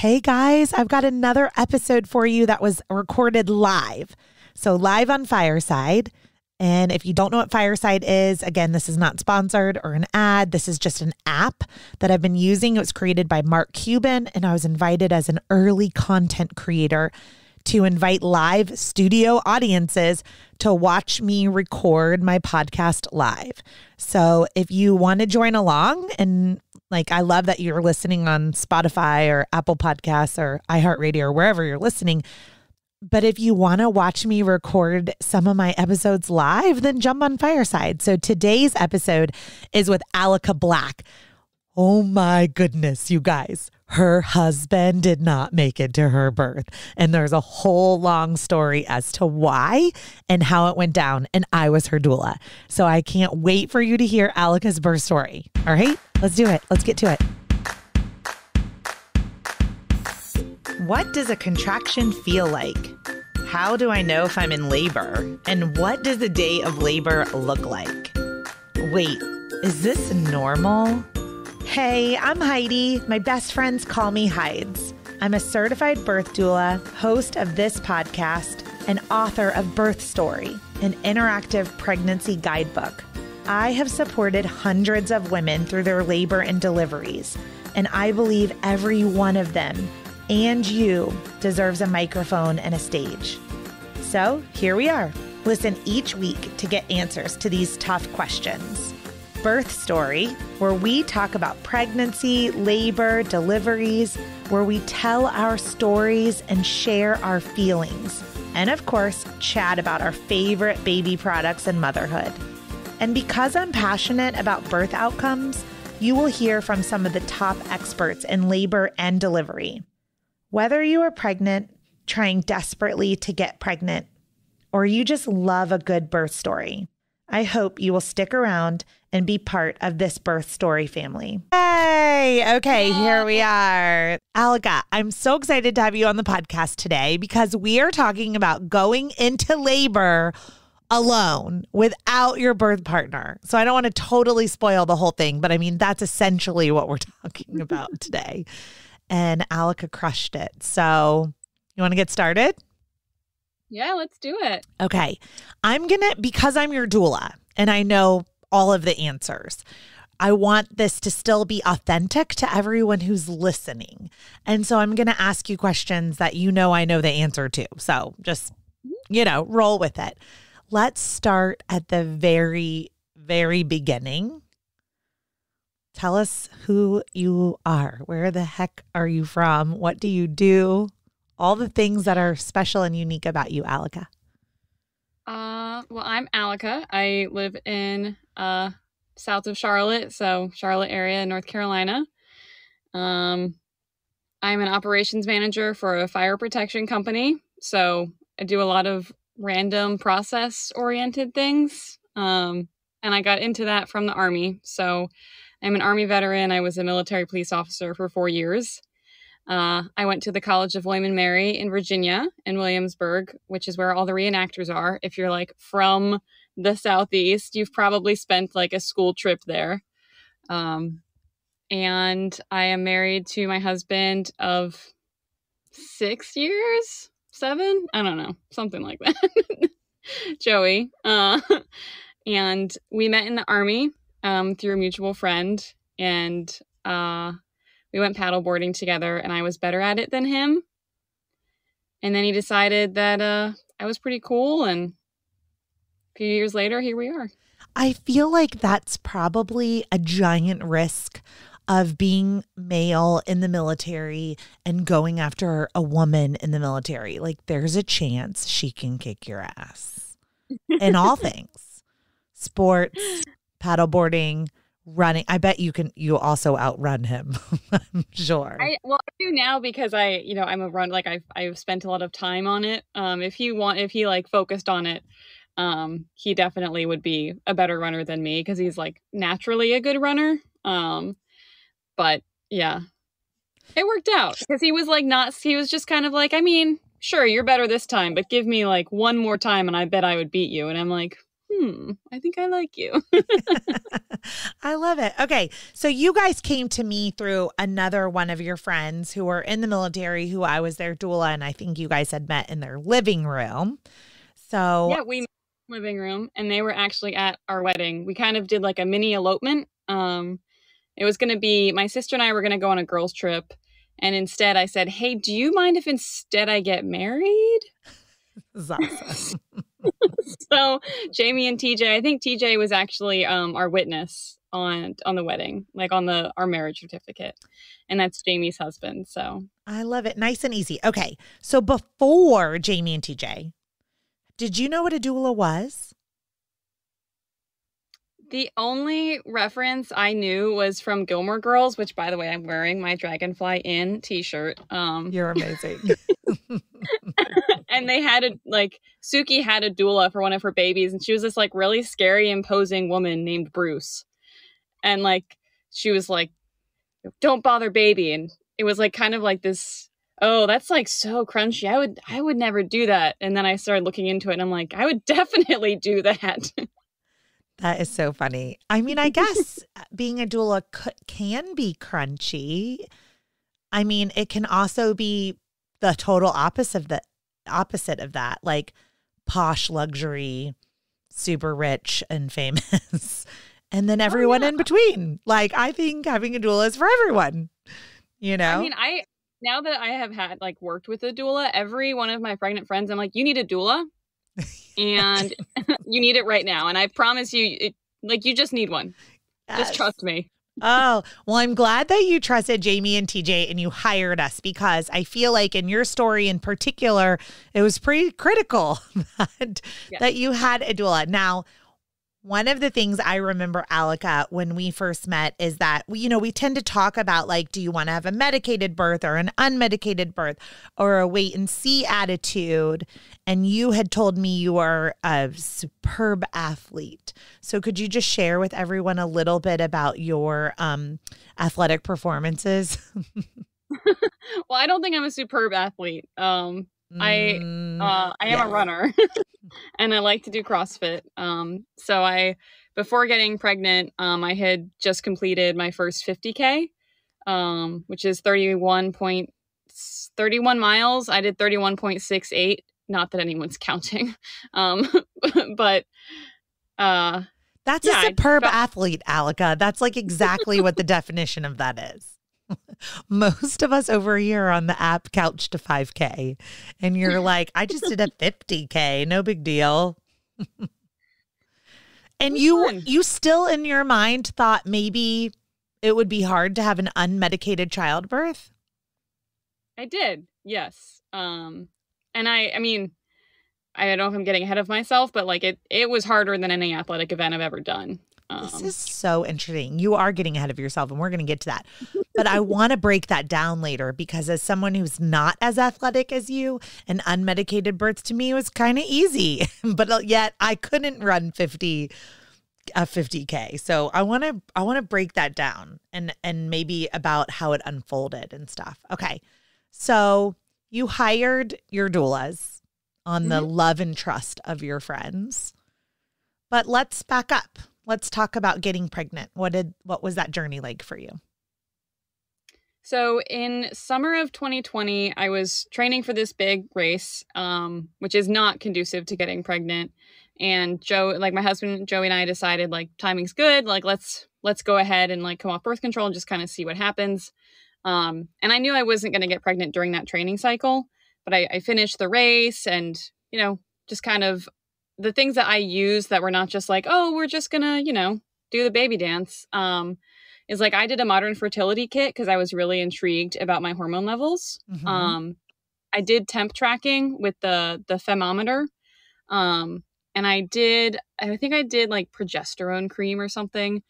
Hey guys, I've got another episode for you that was recorded live. So live on Fireside. And if you don't know what Fireside is, again, this is not sponsored or an ad. This is just an app that I've been using. It was created by Mark Cuban, and I was invited as an early content creator to invite live studio audiences to watch me record my podcast live. So if you want to join along, and like, I love that you're listening on Spotify or Apple Podcasts or iHeartRadio or wherever you're listening. But if you want to watch me record some of my episodes live, then jump on Fireside. So today's episode is with Aleca Black. Oh my goodness, you guys. Her husband did not make it to her birth. And there's a whole long story as to why and how it went down. And I was her doula. So I can't wait for you to hear Aleca's birth story. All right, let's do it. Let's get to it. What does a contraction feel like? How do I know if I'm in labor? And what does a day of labor look like? Wait, is this normal? Hey, I'm Heidi. My best friends call me Hides. I'm a certified birth doula, host of this podcast, and author of Birth Story, an interactive pregnancy guidebook. I have supported hundreds of women through their labor and deliveries, and I believe every one of them, and you, deserves a microphone and a stage. So here we are. Listen each week to get answers to these tough questions. Birth Story, where we talk about pregnancy, labor, deliveries, where we tell our stories and share our feelings, and of course, chat about our favorite baby products and motherhood. And because I'm passionate about birth outcomes, you will hear from some of the top experts in labor and delivery. Whether you are pregnant, trying desperately to get pregnant, or you just love a good birth story, I hope you will stick around and be part of this Birth Story family. Hey, okay, here we are. Aleca, I'm so excited to have you on the podcast today because we are talking about going into labor alone without your birth partner. So I don't want to totally spoil the whole thing, but I mean, that's essentially what we're talking about today. And Aleca crushed it. So you want to get started? Yeah, let's do it. Okay. I'm going to, because I'm your doula and I know all of the answers, I want this to still be authentic to everyone who's listening. And so I'm going to ask you questions that you know I know the answer to. So just, you know, roll with it. Let's start at the very, very beginning. Tell us who you are. Where the heck are you from? What do you do? All the things that are special and unique about you, Aleca. Well, I'm Aleca. I live in south of Charlotte, so Charlotte area, North Carolina. I'm an operations manager for a fire protection company, so I do a lot of random process-oriented things, and I got into that from the Army. So I'm an Army veteran. I was a military police officer for 4 years. I went to the College of William and Mary in Virginia, in Williamsburg, which is where all the reenactors are. If you're like from the Southeast, you've probably spent like a school trip there. And I am married to my husband of 6 years, seven, I don't know, something like that. Joey. And we met in the Army through a mutual friend, and we went paddleboarding together, and I was better at it than him. And then he decided that I was pretty cool, and a few years later, here we are. I feel like that's probably a giant risk of being male in the military and going after a woman in the military. Like, there's a chance she can kick your ass in all things. Sports, paddleboarding, running. I bet you can, you also outrun him. I'm sure. I do now because I'm a run, like I've spent a lot of time on it. If he like focused on it, he definitely would be a better runner than me because he's like naturally a good runner. But yeah, it worked out because he was like, not, he was just kind of like, I mean, sure, you're better this time, but give me like one more time and I bet I would beat you. And I'm like, I think I like you. I love it. Okay. So you guys came to me through another one of your friends who were in the military, who I was their doula. And I think you guys had met in their living room. So yeah, we met in the living room and they were actually at our wedding. We kind of did like a mini elopement. It was going to be, my sister and I were going to go on a girls trip. And instead I said, hey, do you mind if instead I get married? That's awesome. So Jamie and TJ, I think TJ was actually our witness on the wedding, like on our marriage certificate. And that's Jamie's husband. So I love it. Nice and easy. Okay. So before Jamie and TJ, did you know what a doula was? The only reference I knew was from Gilmore Girls, which, by the way, I'm wearing my Dragonfly Inn t-shirt. You're amazing. And they had Suki had a doula for one of her babies, and she was this like really scary, imposing woman named Bruce. And like, she was like, don't bother baby. And it was like kind of like this, oh, that's like so crunchy. I would never do that. And then I started looking into it and I'm like, I would definitely do that. That is so funny. I mean, I guess being a doula can be crunchy. I mean, it can also be the total opposite of that, like posh luxury, super rich and famous, and then everyone in between. Like, I think having a doula is for everyone, you know? I mean, now that I have worked with a doula, every one of my pregnant friends, I'm like, you need a doula? And you need it right now. And I promise you, you just need one. Yes. Just trust me. Oh, well, I'm glad that you trusted Jamie and TJ and you hired us, because I feel like in your story in particular, it was pretty critical that you had a doula. Now, one of the things I remember, Aleca, when we first met is that, we tend to talk about do you want to have a medicated birth or an unmedicated birth or a wait and see attitude? And you had told me you are a superb athlete. So could you just share with everyone a little bit about your athletic performances? Well, I don't think I'm a superb athlete. I am a runner and I like to do CrossFit. So before getting pregnant, I had just completed my first 50K, which is 31 miles. I did 31.68. Not that anyone's counting. But that's a superb athlete, Aleca. That's exactly what the definition of that is. Most of us over here on the app couch to 5K, and you're like, I just did a 50K, no big deal. And you still in your mind thought maybe it would be hard to have an unmedicated childbirth? I did, yes. And I mean, I don't know if I'm getting ahead of myself, but it was harder than any athletic event I've ever done. This is so interesting. You are getting ahead of yourself, and we're going to get to that. But I want to break that down later, because as someone who's not as athletic as you, an unmedicated birth to me was kind of easy. But yet I couldn't run 50K. So I want to break that down and maybe about how it unfolded and stuff. Okay. So you hired your doulas on the love and trust of your friends. But let's back up. Let's talk about getting pregnant. What was that journey like for you? So in summer of 2020, I was training for this big race, which is not conducive to getting pregnant. And my husband, Joey, and I decided timing's good. Let's go ahead and come off birth control and just kind of see what happens. And I knew I wasn't going to get pregnant during that training cycle, but I finished the race and, just kind of the things that I used that were not just oh, we're just going to, do the baby dance, is I did a modern fertility kit because I was really intrigued about my hormone levels. I did temp tracking with the femometer. And I think I did progesterone cream or something.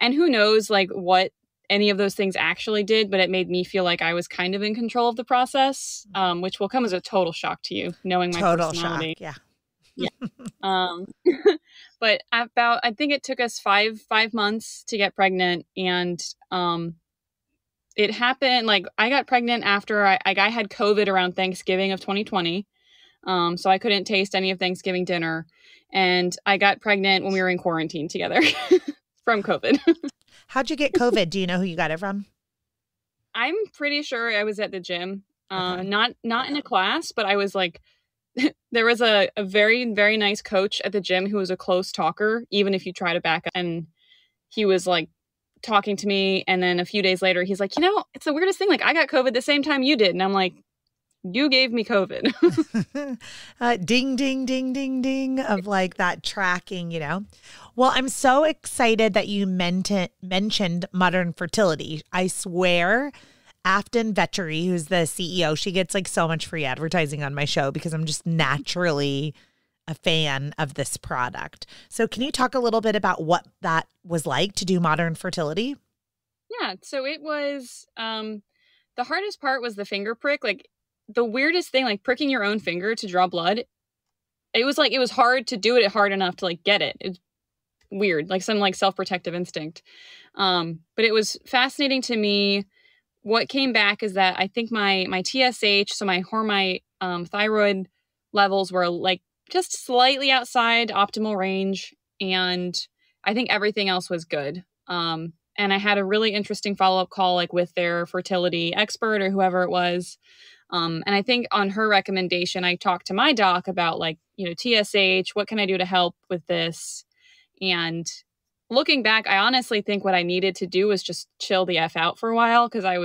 And who knows what any of those things actually did, but it made me feel like I was kind of in control of the process, which will come as a total shock to you knowing my personality. Total shock, yeah. Yeah. But I think it took us five months to get pregnant. And, it happened, I got pregnant after I had COVID around Thanksgiving of 2020. So I couldn't taste any of Thanksgiving dinner. And I got pregnant when we were in quarantine together from COVID. How'd you get COVID? Do you know who you got it from? I'm pretty sure I was at the gym. Not in a class, but I was like, there was a very, very nice coach at the gym who was a close talker, even if you try to back up. And he was like talking to me. And then a few days later, he's like, you know, it's the weirdest thing. Like, I got COVID the same time you did. And I'm like, you gave me COVID. Ding, ding, ding, ding, ding of like that tracking, you know. Well, I'm so excited that you mentioned Modern Fertility. I swear, Afton Vetchery, who's the CEO, she gets like so much free advertising on my show because I'm just naturally a fan of this product. So can you talk a little bit about what that was like to do Modern Fertility? Yeah. So it was, the hardest part was the finger prick. Like, the weirdest thing, like pricking your own finger to draw blood, it was like, it was hard to do it hard enough to like get it. It's weird, like some like self-protective instinct. But it was fascinating to me. What came back is that I think my TSH, so my thyroid levels were like just slightly outside optimal range. And I think everything else was good. And I had a really interesting follow-up call, like with their fertility expert or whoever it was. And I think on her recommendation, I talked to my doc about like, you know, TSH, what can I do to help with this? And looking back, I honestly think what I needed to do was just chill the F out for a while. Cause I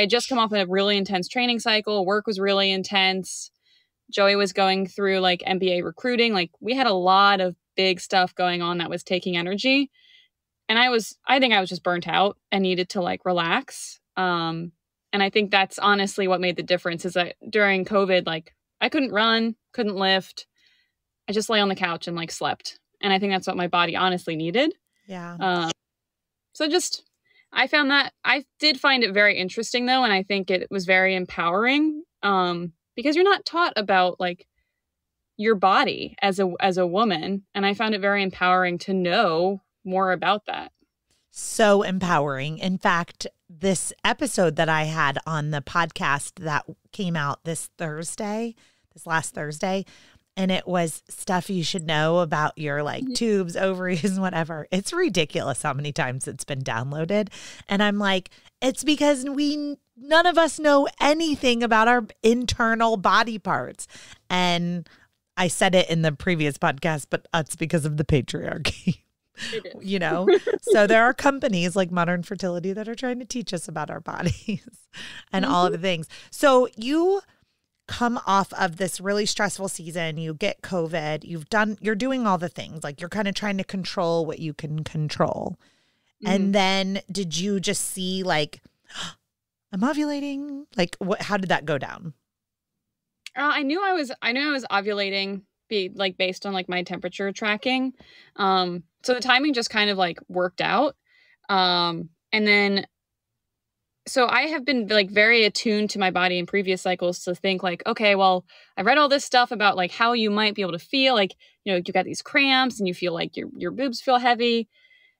had just come off a really intense training cycle. Work was really intense. Joey was going through like MBA recruiting. Like we had a lot of big stuff going on that was taking energy. And I think I was just burnt out and needed to like relax. And I think that's honestly what made the difference is that during COVID, like I couldn't run, couldn't lift. I just lay on the couch and like slept. And I think that's what my body honestly needed. Yeah. I did find it very interesting though. And I think it was very empowering because you're not taught about like your body as a woman. And I found it very empowering to know more about that. So empowering. In fact, this episode that I had on the podcast that came out this last Thursday, and it was stuff you should know about your like tubes, ovaries, whatever. It's ridiculous how many times it's been downloaded. And I'm like, it's because none of us know anything about our internal body parts. And I said it in the previous podcast, but that's because of the patriarchy. You know, so there are companies like Modern Fertility that are trying to teach us about our bodies and all of the things. So you come off of this really stressful season, you get COVID, you're doing all the things, like you're kind of trying to control what you can control. And then did you just see like, oh, I'm ovulating? Like how did that go down? I knew I was ovulating based on like my temperature tracking. So the timing just kind of like worked out. And then, so I have been like very attuned to my body in previous cycles to think like, okay, well, I've read all this stuff about like how you might be able to feel like, you know, you got these cramps and you feel like your boobs feel heavy.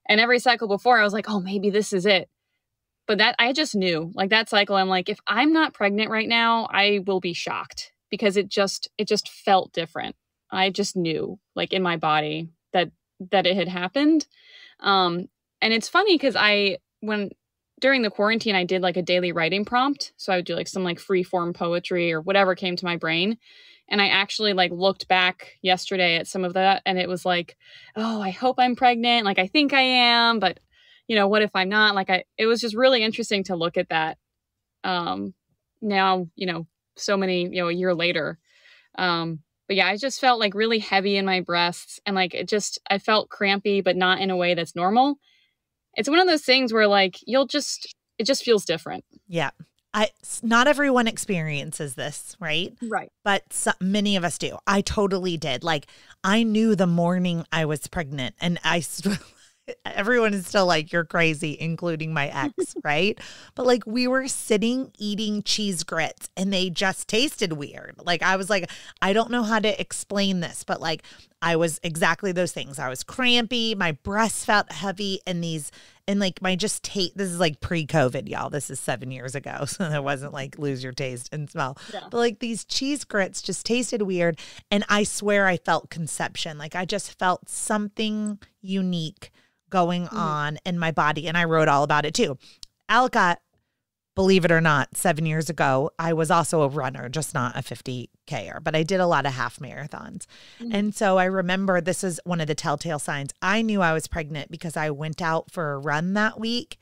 And every cycle before I was like, oh, maybe this is it. But that I just knew like that cycle. I'm like, if I'm not pregnant right now, I will be shocked because it just felt different. I just knew like in my body that it had happened. And it's funny because during the quarantine, I did like a daily writing prompt. So I would do like some like free form poetry or whatever came to my brain. And I actually like looked back yesterday at some of that and it was like, oh, I hope I'm pregnant. Like, I think I am, but you know, what if I'm not? Like it was just really interesting to look at that. Now, you know, so many, you know, a year later, but yeah, I just felt like really heavy in my breasts and like I felt crampy, but not in a way that's normal. It's one of those things where like it just feels different. Yeah. Not everyone experiences this, right? Right. But many of us do. I totally did. Like I knew the morning I was pregnant and everyone is still like, you're crazy, including my ex, right? But like we were sitting eating cheese grits and they just tasted weird. Like I was like, I don't know how to explain this, but like I was exactly those things. I was crampy, my breasts felt heavy and these And like my just taste, this is like pre-COVID, y'all. This is 7 years ago. So there wasn't like lose your taste and smell. Yeah. But like these cheese grits just tasted weird. And I swear I felt conception. Like I just felt something unique going on in my body. And I wrote all about it too. Aleca, believe it or not, 7 years ago, I was also a runner, just not a 50K-er, but I did a lot of half marathons. And so I remember this is one of the telltale signs. I knew I was pregnant because I went out for a run that week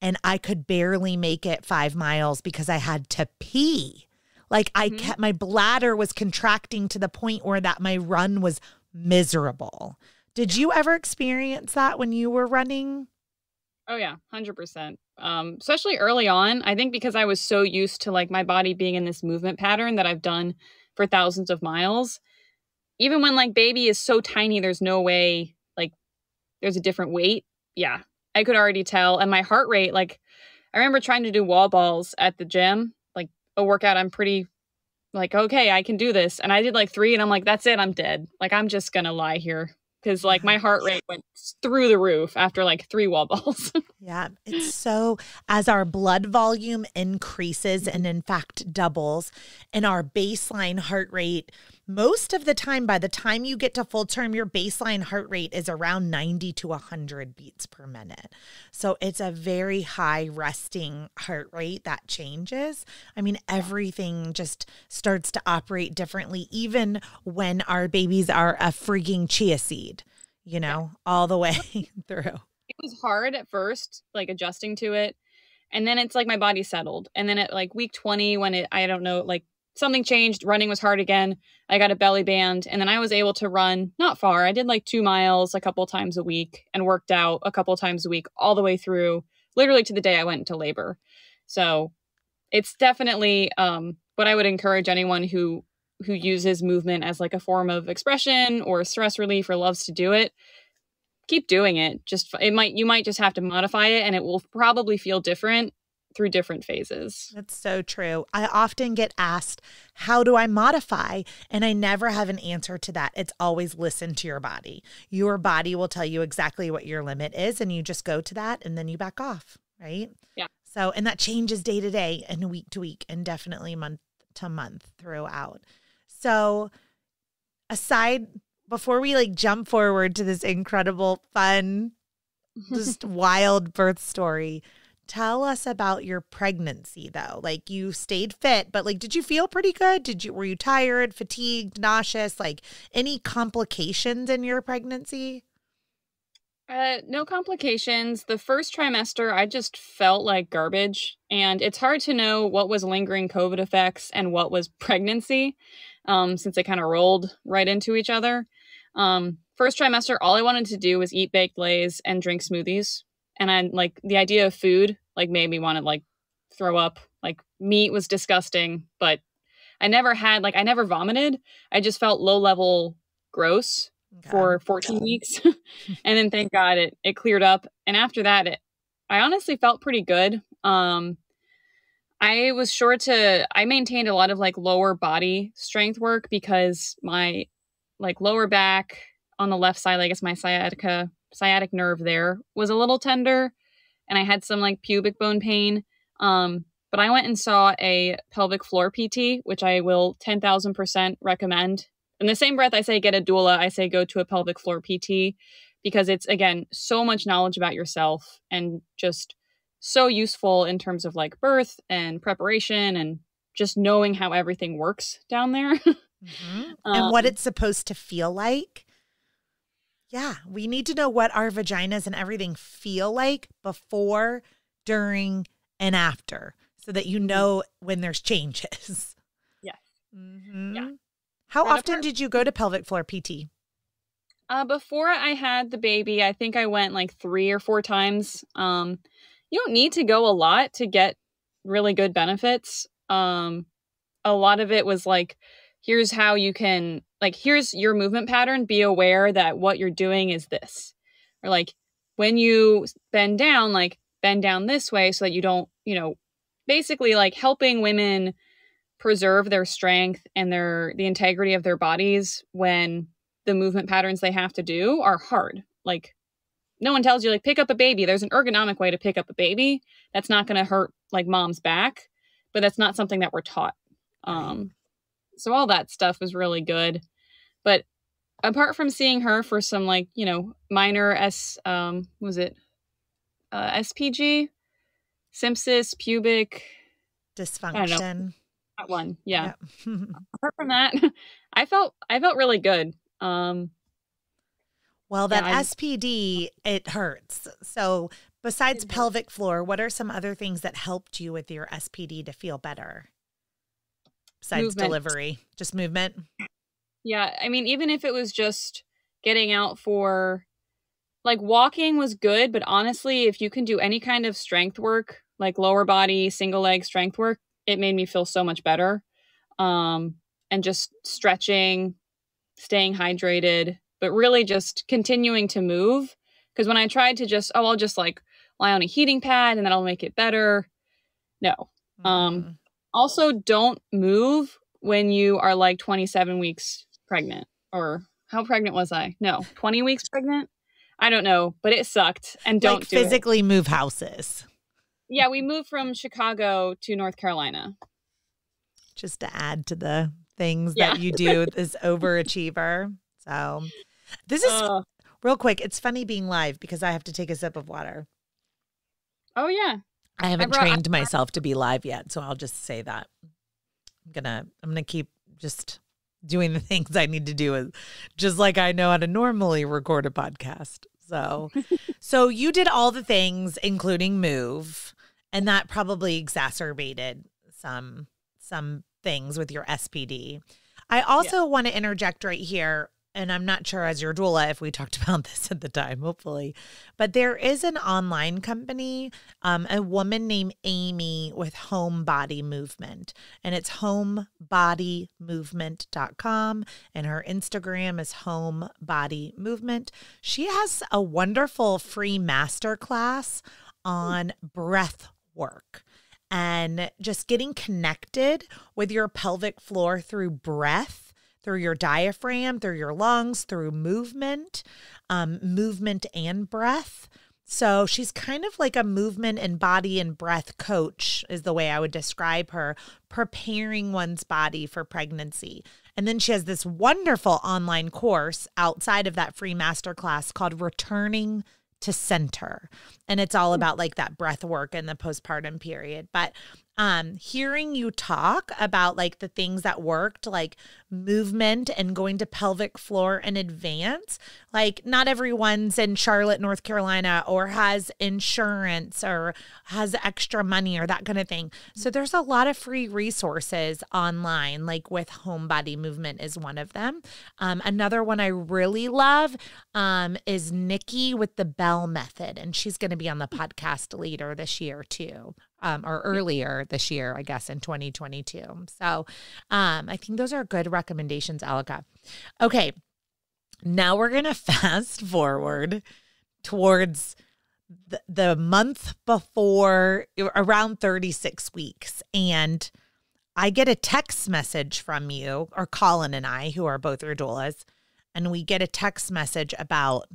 and I could barely make it 5 miles because I had to pee. Like I kept, my bladder was contracting to the point where that my run was miserable. Did you ever experience that when you were running? Oh yeah, 100%. Especially early on, I think because I was so used to like my body being in this movement pattern that I've done for thousands of miles, even when like baby is so tiny, there's no way like there's a different weight. Yeah, I could already tell. And my heart rate, like I remember trying to do wall balls at the gym, like a workout. I'm pretty like, okay, I can do this. And I did like 3 and I'm like, that's it. I'm dead. Like, I'm just going to lie here. Because like my heart rate went through the roof after like 3 wall balls. Yeah. It's so, as our blood volume increases and in fact doubles and our baseline heart rate, most of the time, by the time you get to full term, your baseline heart rate is around 90 to 100 beats per minute. So it's a very high resting heart rate that changes. I mean, everything just starts to operate differently, even when our babies are a freaking chia seed. You know, all the way through. It was hard at first, like adjusting to it. And then it's like my body settled. And then at like week 20, when it, I don't know, like something changed, running was hard again. I got a belly band and then I was able to run not far. I did like 2 miles a couple times a week and worked out a couple times a week all the way through, literally to the day I went into labor. So it's definitely what I would encourage anyone who uses movement as like a form of expression or stress relief or loves to do it, keep doing it. Just, it might, you might just have to modify it and it will probably feel different through different phases. That's so true. I often get asked, how do I modify? And I never have an answer to that. It's always listen to your body. Your body will tell you exactly what your limit is and you just go to that and then you back off. Right? Yeah. So, and that changes day to day and week to week and definitely month to month throughout. So aside, before we like jump forward to this incredible, fun, just wild birth story, tell us about your pregnancy though. Like you stayed fit, but like, did you feel pretty good? Were you tired, fatigued, nauseous, like any complications in your pregnancy? No complications. The first trimester, I just felt like garbage and it's hard to know what was lingering COVID effects and what was pregnancy. Since they kind of rolled right into each other. First trimester, all I wanted to do was eat baked lays and drink smoothies. And I like the idea of food, like made me want to like throw up, like meat was disgusting, but I never had, like, I never vomited. I just felt low level gross for 14 weeks. And then thank God it cleared up. And after that, I honestly felt pretty good. I was sure to, I maintained a lot of like lower body strength work because my like lower back on the left side, I guess my sciatic nerve there was a little tender and I had some like pubic bone pain. But I went and saw a pelvic floor PT, which I will 10,000% recommend. In the same breath, I say get a doula, I say go to a pelvic floor PT because it's, again, so much knowledge about yourself and just so useful in terms of like birth and preparation and just knowing how everything works down there. And what it's supposed to feel like. Yeah. We need to know what our vaginas and everything feel like before, during, and after so that you know when there's changes. Yes. Yeah. How often did you go to pelvic floor PT? Before I had the baby, I think I went like 3 or 4 times. You don't need to go a lot to get really good benefits. A lot of it was like, here's how you can, like, here's your movement pattern. Be aware that what you're doing is this. Or like when you bend down this way so that you don't, you know, basically like helping women preserve their strength and the integrity of their bodies when the movement patterns they have to do are hard. Like no one tells you, like, pick up a baby. There's an ergonomic way to pick up a baby. That's not going to hurt, like, mom's back, but that's not something that we're taught. So all that stuff was really good. But apart from seeing her for some, like, you know, minor SPG, sympsis, pubic dysfunction. I don't know. That one. Yeah. Yep. Apart from that, I felt really good. Well, that SPD, it hurts. So besides pelvic floor, what are some other things that helped you with your SPD to feel better? Besides movement. Delivery, just movement. Yeah. I mean, even if it was just getting out for, like, walking was good, but honestly, if you can do any kind of strength work, like lower body, single leg strength work, it made me feel so much better. And just stretching, staying hydrated, but really just continuing to move. Because when I tried to just, I'll just, like, lie on a heating pad and that'll make it better. No. Mm-hmm. Also, don't move when you are, like, 27 weeks pregnant. Or how pregnant was I? No, 20 weeks pregnant? I don't know, but it sucked. And don't, like, do physically it. Move houses. Yeah, we moved from Chicago to North Carolina. Just to add to the things that you do, this overachiever. So... this is real quick. It's funny being live because I have to take a sip of water. Oh, yeah. I haven't trained myself to be live yet. So I'll just say that I'm going to keep just doing the things I need to do, just like I know how to normally record a podcast. So, so you did all the things, including move, and that probably exacerbated some things with your SPD. I also want to interject right here. And I'm not sure as your doula if we talked about this at the time, hopefully. But there is an online company, a woman named Amy with Home Body Movement. And it's homebodymovement.com. And her Instagram is Home Body Movement. She has a wonderful free masterclass on breath work and just getting connected with your pelvic floor through breath, through your diaphragm, through your lungs, through movement, movement and breath. So she's kind of like a movement and body and breath coach is the way I would describe her, preparing one's body for pregnancy. And then she has this wonderful online course outside of that free masterclass called Returning to Center. And it's all about, like, that breath work in the postpartum period. But hearing you talk about, like, the things that worked, like movement and going to pelvic floor in advance, like, not everyone's in Charlotte, North Carolina, or has insurance or has extra money or that kind of thing. So there's a lot of free resources online, like with Home Body Movement is one of them. Another one I really love is Nikki with the Bell Method, and she's going to be on the podcast later this year too. Or earlier this year, I guess, in 2022. So I think those are good recommendations, Aleca. Okay, now we're going to fast forward towards the month before, around 36 weeks. And I get a text message from you, or Colin and I, who are both your doulas, and we get a text message about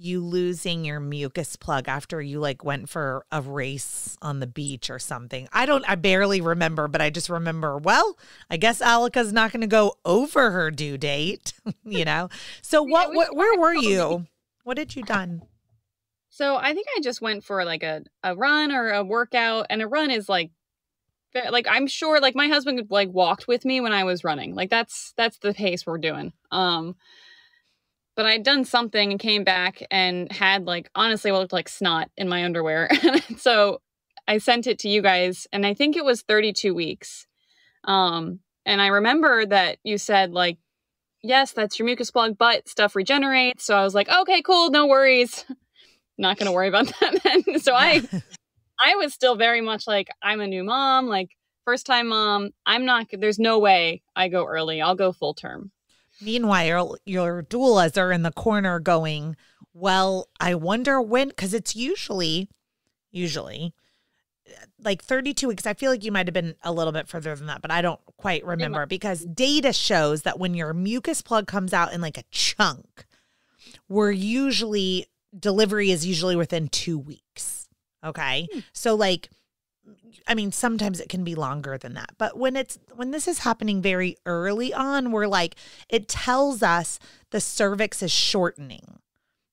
you losing your mucus plug after you, like, went for a race on the beach or something. I barely remember, but I just remember, well, I guess Aleca's not going to go over her due date, you know? So where were you? What had you done? So I think I just went for, like, a run or a workout, and a run is, like I'm sure, like, my husband, like, walked with me when I was running. Like, that's the pace we're doing. But I'd done something and came back and had, like, honestly, what looked like snot in my underwear. So I sent it to you guys, and I think it was 32 weeks. And I remember that you said, like, yes, that's your mucus plug, but stuff regenerates. So I was like, okay, cool. No worries. Not going to worry about that then. So I was still very much like, I'm a new mom, like, first time mom. There's no way I go early. I'll go full term. Meanwhile, your doulas are in the corner going, well, I wonder when, because it's usually like 32 weeks. I feel like you might have been a little bit further than that, but I don't quite remember, because data shows that when your mucus plug comes out in, like, a chunk, we're usually delivery is usually within 2 weeks. Okay. Hmm. So like, I mean, sometimes it can be longer than that, but when this is happening very early on, we're like, it tells us the cervix is shortening.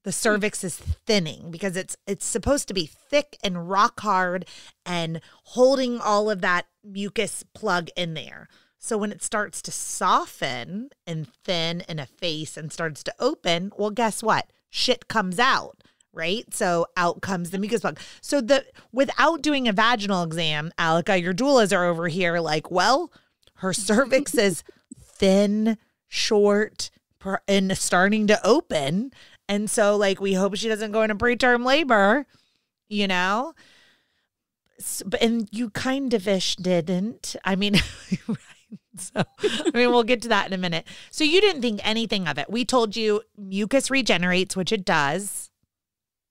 The cervix is thinning because it's supposed to be thick and rock hard and holding all of that mucus plug in there. So when it starts to soften and thin and efface and starts to open, well, guess what? Shit comes out, right? So out comes the mucus plug. So without doing a vaginal exam, Aleca, your doulas are over here like, well, her cervix is thin, short, and starting to open. And so, like, we hope she doesn't go into preterm labor, you know? So, and you kind of-ish didn't. I mean, right? So, I mean, we'll get to that in a minute. So you didn't think anything of it. We told you mucus regenerates, which it does.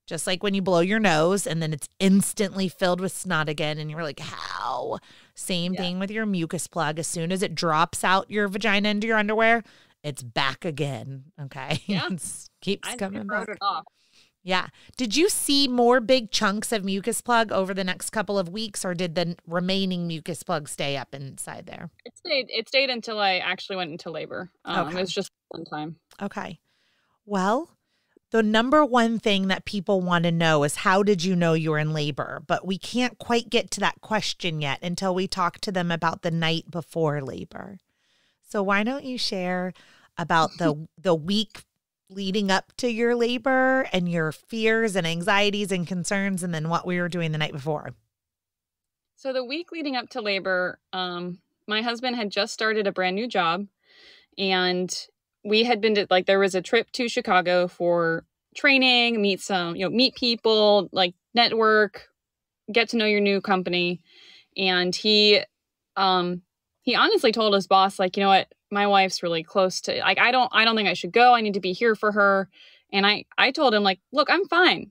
Just like when you blow your nose and then it's instantly filled with snot again. And you're like, how? Same thing with your mucus plug. As soon as it drops out your vagina into your underwear, it's back again. Okay. Yeah. Keeps coming back. Yeah. Did you see more big chunks of mucus plug over the next couple of weeks, or did the remaining mucus plug stay up inside there? It stayed until I actually went into labor. It was just one time. Okay. Well, the number one thing that people want to know is, how did you know you were in labor? But we can't quite get to that question yet until we talk to them about the night before labor. So why don't you share about the week leading up to your labor and your fears and anxieties and concerns, and then what we were doing the night before. So the week leading up to labor, my husband had just started a brand new job, and we had been to, like, there was a trip to Chicago for training, meet people, like, network, get to know your new company. And he honestly told his boss, like, you know what, my wife's really close to, like, I don't think I should go. I need to be here for her. And I told him, like, look, I'm fine.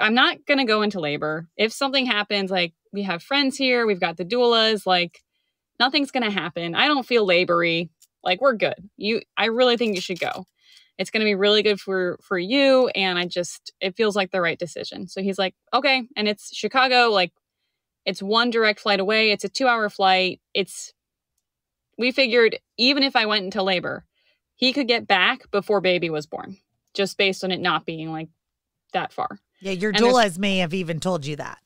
I'm not going to go into labor. If something happens, like, we have friends here, we've got the doulas, like, nothing's going to happen. I don't feel labory. Like, we're good. I really think you should go. It's going to be really good for you. And it feels like the right decision. So he's like, okay. And it's Chicago. Like, it's one direct flight away. It's a 2-hour flight. We figured even if I went into labor, he could get back before baby was born, just based on it not being, like, that far. Yeah, your doulas may have even told you that.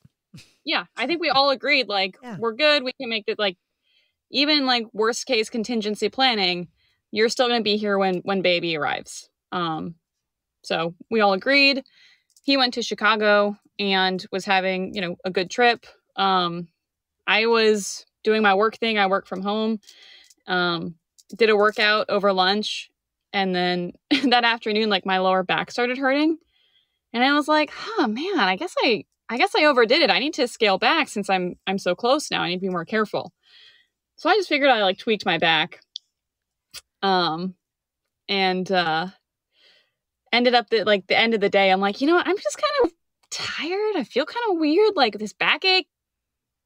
Yeah, I think we all agreed, like, we're good. We can make it, like, even, like, worst case contingency planning, you're still going to be here when baby arrives. So we all agreed. He went to Chicago and was having, you know, a good trip. I was doing my work thing. I work from home. Did a workout over lunch. And then that afternoon, like, my lower back started hurting. And I was like, oh man, I guess I overdid it. I need to scale back since I'm so close now. I need to be more careful. So I just figured I, like, tweaked my back. And ended up that, like, the end of the day, I'm like, you know what? I'm just kind of tired. I feel kind of weird. Like, this backache,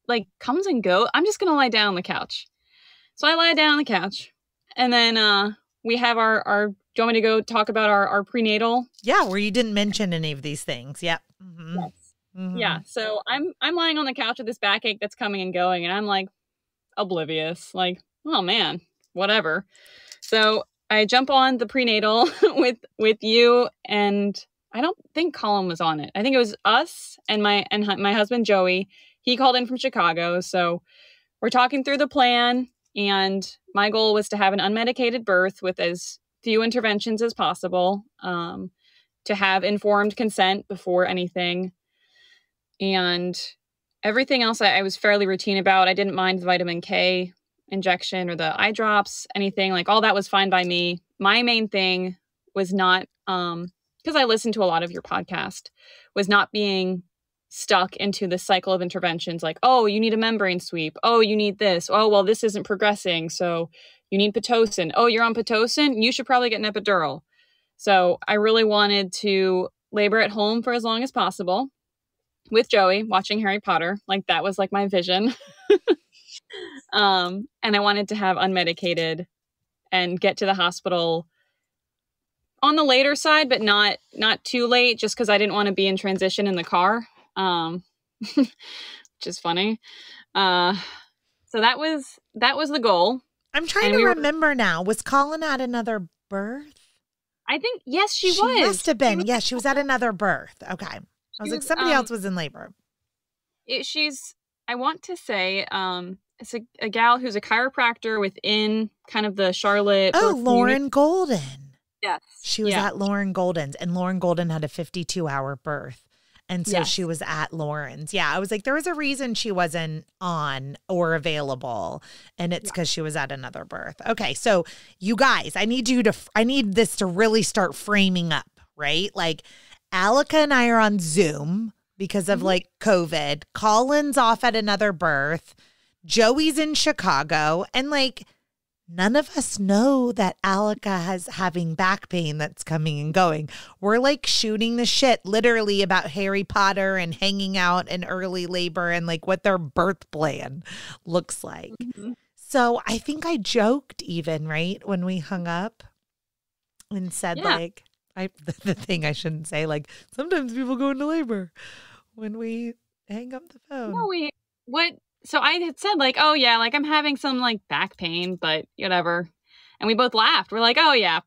like, comes and goes. I'm just going to lie down on the couch. So I lie down on the couch, and then we have our, do you want me to go talk about our prenatal? Yeah, where you didn't mention any of these things. Yep. Mm-hmm. Yes. Mm-hmm. Yeah. So I'm lying on the couch with this backache that's coming and going, and I'm, like, oblivious, like, oh man, whatever. So I jump on the prenatal with you, and I don't think Colin was on it. I think it was us and my husband, Joey. He called in from Chicago. So we're talking through the plan. And my goal was to have an unmedicated birth with as few interventions as possible, to have informed consent before anything. And everything else I was fairly routine about. I didn't mind the vitamin K injection or the eye drops, anything. Like, all that was fine by me. My main thing was not, because I listened to a lot of your podcast, was not being stuck into the cycle of interventions, like, oh, you need a membrane sweep. Oh, you need this. Oh, well, this isn't progressing, so you need Pitocin. Oh, you're on Pitocin? You should probably get an epidural. So I really wanted to labor at home for as long as possible with Joey watching Harry Potter. Like, that was, like, my vision. And I wanted to have unmedicated and get to the hospital on the later side, but not too late, just because I didn't want to be in transition in the car, which is funny. So that was the goal. I'm trying to remember now. Was Colin at another birth? I think, yes, she was. She must have been. Yes, she was at another birth. Okay. I was like, somebody else was in labor. She's, I want to say, it's a gal who's a chiropractor within kind of the Charlotte. Oh, Lauren Golden. Yes. She was at Lauren Golden's, and Lauren Golden had a 52-hour birth. And so she was at Lauren's. Yeah, I was like, there was a reason she wasn't on or available, and it's because she was at another birth. Okay, so you guys, I need this to really start framing up, right? Like, Aleca and I are on Zoom because of like COVID. Colin's off at another birth. Joey's in Chicago, and like, none of us know that Aleca has having back pain that's coming and going. We're like shooting the shit literally about Harry Potter and hanging out and early labor and like what their birth plan looks like. So I think I joked even, right, when we hung up and said like, the thing I shouldn't say, like, sometimes people go into labor when we hang up the phone. No, so I had said like, oh yeah, like I'm having some like back pain, but whatever. And we both laughed. We're like, oh yeah,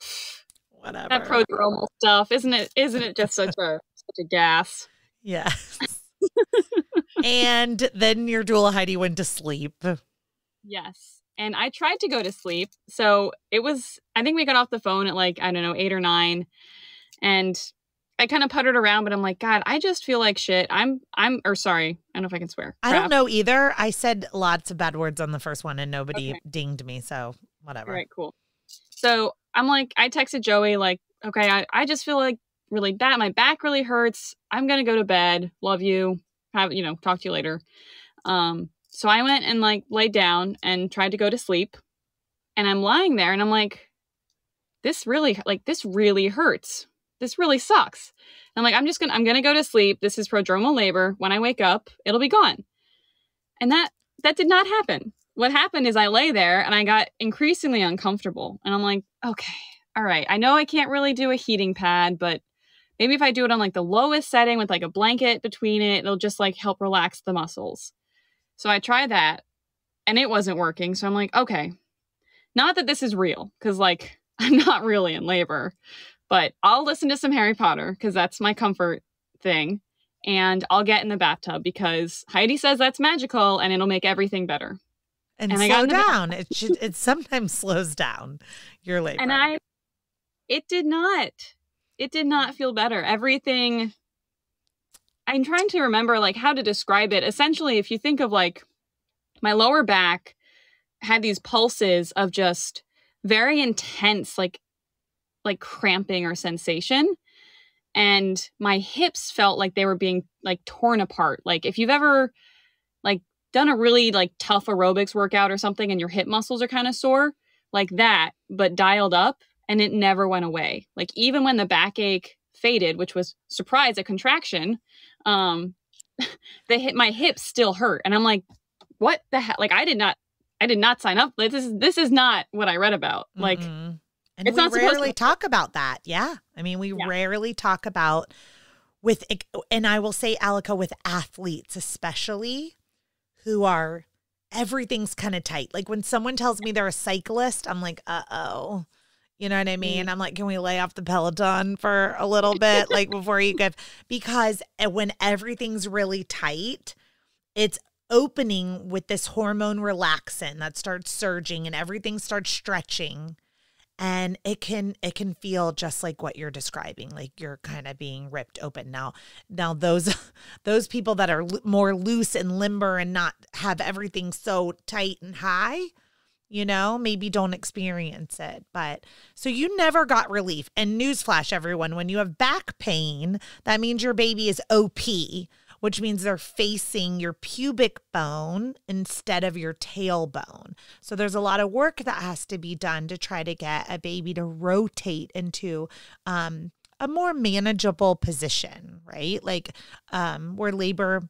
whatever. That prodromal stuff, isn't it just such a gas? Yeah. And then your doula Heidi went to sleep. Yes. And I tried to go to sleep. So it was, I think we got off the phone at like, I don't know, 8 or 9. And I kind of puttered around, but I'm like, God, I just feel like shit. Or sorry, I don't know if I can swear. Crap. I don't know either. I said lots of bad words on the first one and nobody dinged me. So whatever. All right, cool. So I'm like, I texted Joey like, okay, I just feel like really bad. My back really hurts. I'm going to go to bed. Love you. Talk to you later. So I went and like laid down and tried to go to sleep, and I'm lying there and I'm like, this really hurts. This really sucks. And I'm like, I'm going to go to sleep. This is prodromal labor. When I wake up, it'll be gone. And that did not happen. What happened is I lay there and I got increasingly uncomfortable, and I'm like, okay, all right. I know I can't really do a heating pad, but maybe if I do it on like the lowest setting with like a blanket between it, it'll just like help relax the muscles. So I tried that and it wasn't working. So I'm like, okay, not that this is real, 'cause like I'm not really in labor, but I'll listen to some Harry Potter because that's my comfort thing. And I'll get in the bathtub because Heidi says that's magical and it'll make everything better. And slow down. It sometimes slows down your labor. And it did not feel better. Everything. I'm trying to remember like how to describe it. Essentially, if you think of like my lower back had these pulses of just very intense, like cramping or sensation. And my hips felt like they were being like torn apart. Like if you've ever like done a really like tough aerobics workout or something and your hip muscles are kind of sore, like that, but dialed up, and it never went away. Like even when the backache faded, which was, surprise, a contraction, my hips still hurt. And I'm like, what the heck? Like I did not sign up. Like this is not what I read about. Like, and it's we rarely talk about that. Yeah. I mean, we rarely talk about and I will say, Aleca, with athletes especially, who are, everything's kind of tight. Like when someone tells me they're a cyclist, I'm like, uh-oh. You know what I mean? I'm like, can we lay off the Peloton for a little bit? Like before you go, because when everything's really tight, it's opening with this hormone relaxin that starts surging and everything starts stretching. And it can feel just like what you're describing, like you're kind of being ripped open. Now those people that are more loose and limber and not have everything so tight and high, you know, maybe don't experience it. But so you never got relief. And newsflash, everyone, when you have back pain, that means your baby is OP, which means they're facing your pubic bone instead of your tailbone. So there's a lot of work that has to be done to try to get a baby to rotate into a more manageable position, right? Like where labor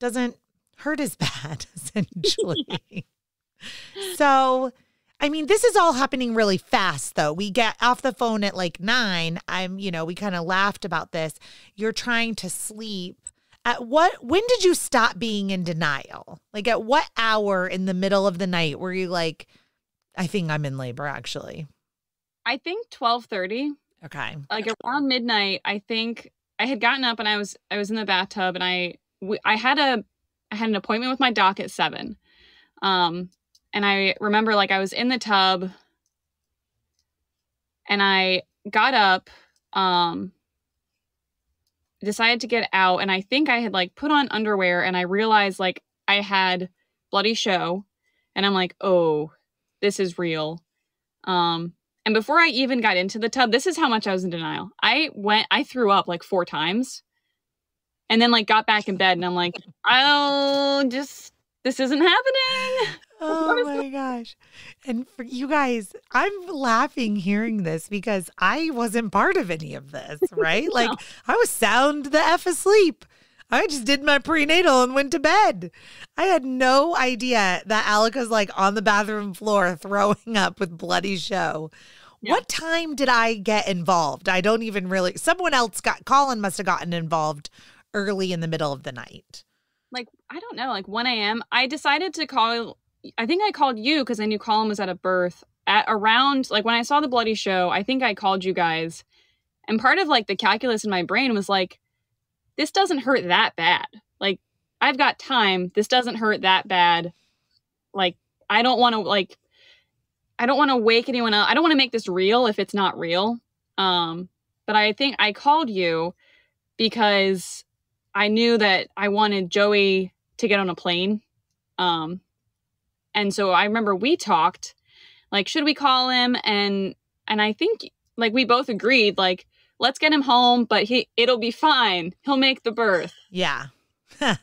doesn't hurt as bad, essentially. So I mean, this is all happening really fast, though. We get off the phone at like 9. You know, we kind of laughed about this. You're trying to sleep. When did you stop being in denial? Like at what hour in the middle of the night were you like, I think I'm in labor actually? I think 12:30. Okay. Like around midnight, I think I had gotten up and I was in the bathtub and I had an appointment with my doc at 7. And I remember like I was in the tub and I got up, decided to get out. And I think I had like put on underwear and I realized like I had bloody show and I'm like, oh, this is real. And before I even got into the tub, this is how much I was in denial. I threw up like 4 times and then like got back in bed and I'm like, this isn't happening. Oh my gosh. And for you guys, I'm laughing hearing this because I wasn't part of any of this, right? No. Like I was sound the F asleep. I just did my prenatal and went to bed. I had no idea that Aleca's like on the bathroom floor throwing up with bloody show. Yeah. What time did I get involved? I don't even really, someone else got, Colin must have gotten involved early in the middle of the night. Like, I don't know, like 1 a.m. I decided to call, I think I called you because I knew Colin was at a birth at around like when I saw the bloody show. I think I called you guys, and part of like the calculus in my brain was like, this doesn't hurt that bad. Like I've got time. This doesn't hurt that bad. Like I don't want to wake anyone up. I don't want to make this real if it's not real. But I think I called you because I knew that I wanted Joey to get on a plane. And so I remember we talked, like, should we call him? And I think, like, we both agreed, like, let's get him home, but it'll be fine. He'll make the birth. Yeah. But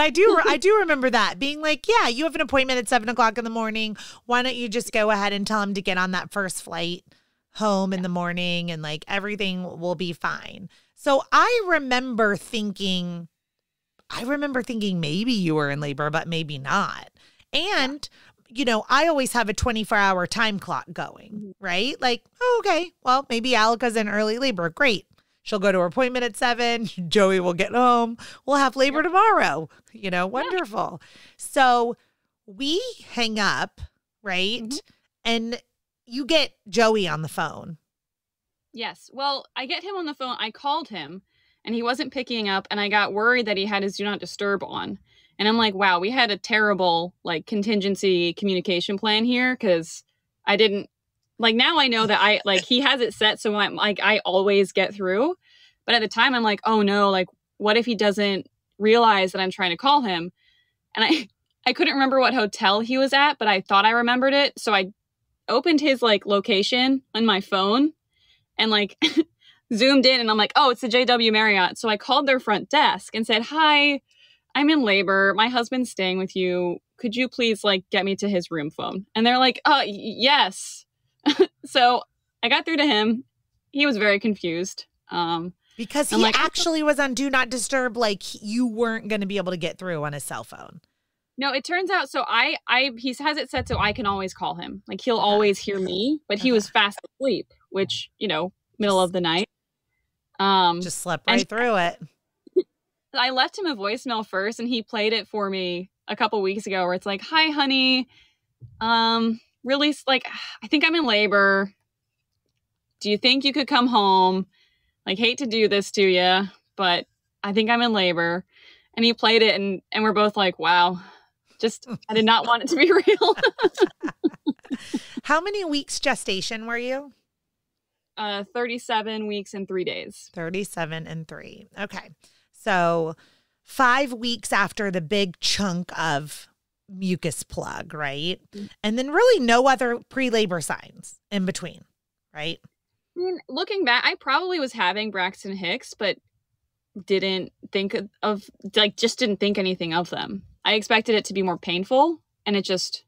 I do remember that being like, yeah, you have an appointment at 7 o'clock in the morning. Why don't you just go ahead and tell him to get on that first flight home in the morning and, like, everything will be fine. So I remember thinking maybe you were in labor, but maybe not. And, you know, I always have a 24-hour time clock going, right? Like, oh, okay, well, maybe Aleca's in early labor. Great. She'll go to her appointment at 7. Joey will get home. We'll have labor tomorrow. You know, wonderful. Yeah. So we hang up, right? Mm-hmm. And you get Joey on the phone. Yes. Well, I get him on the phone. I called him and he wasn't picking up and I got worried that he had his Do Not Disturb on. And I'm like, wow, we had a terrible, like, contingency communication plan here because I didn't, like, now I know that I, like, he has it set so I'm like, I always get through. But at the time, I'm like, oh, no, like, what if he doesn't realize that I'm trying to call him? And I couldn't remember what hotel he was at, but I thought I remembered it. So I opened his, like, location on my phone and, like, zoomed in. And I'm like, oh, it's the JW Marriott. So I called their front desk and said, hi, I'm in labor. My husband's staying with you. Could you please, like, get me to his room phone? And they're like, oh, yes. So I got through to him. He was very confused. Because he actually was on Do Not Disturb. Like, you weren't going to be able to get through on his cell phone. No, it turns out. So he has it set so I can always call him. Like, he'll always hear me, but he was fast asleep, which, you know, middle of the night. Just slept right through it. I left him a voicemail first and he played it for me a couple weeks ago where it's like, hi, honey. Really, like, I think I'm in labor. Do you think you could come home? Like, hate to do this to you, but I think I'm in labor. And he played it and we're both like, wow, just, I did not want it to be real. How many weeks gestation were you? 37 weeks and 3 days. 37 and 3. Okay. So 5 weeks after the big chunk of mucus plug, right? And then really no other pre-labor signs in between, right? I mean, looking back, I probably was having Braxton Hicks, but didn't think of, like, just didn't think anything of them. I expected it to be more painful, and it just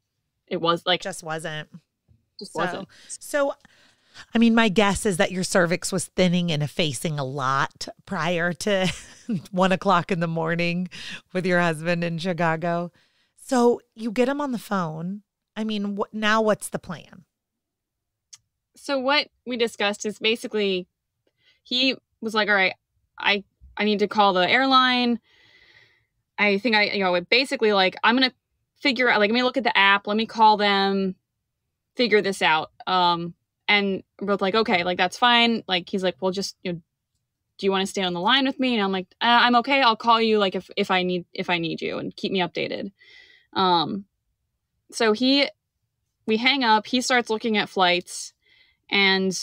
wasn't. So I mean, my guess is that your cervix was thinning and effacing a lot prior to 1 o'clock in the morning with your husband in Chicago. So you get him on the phone I mean, now what's the plan? So what we discussed is basically he was like, all right, I need to call the airline. I think it basically like, I'm going to figure out, like, let me look at the app. Let me call them, figure this out. And we're both like, okay, like, that's fine. Like, he's like, well, just, you know, do you want to stay on the line with me? And I'm like, I'm okay. I'll call you. Like if I need you, and keep me updated. So we hang up, he starts looking at flights, and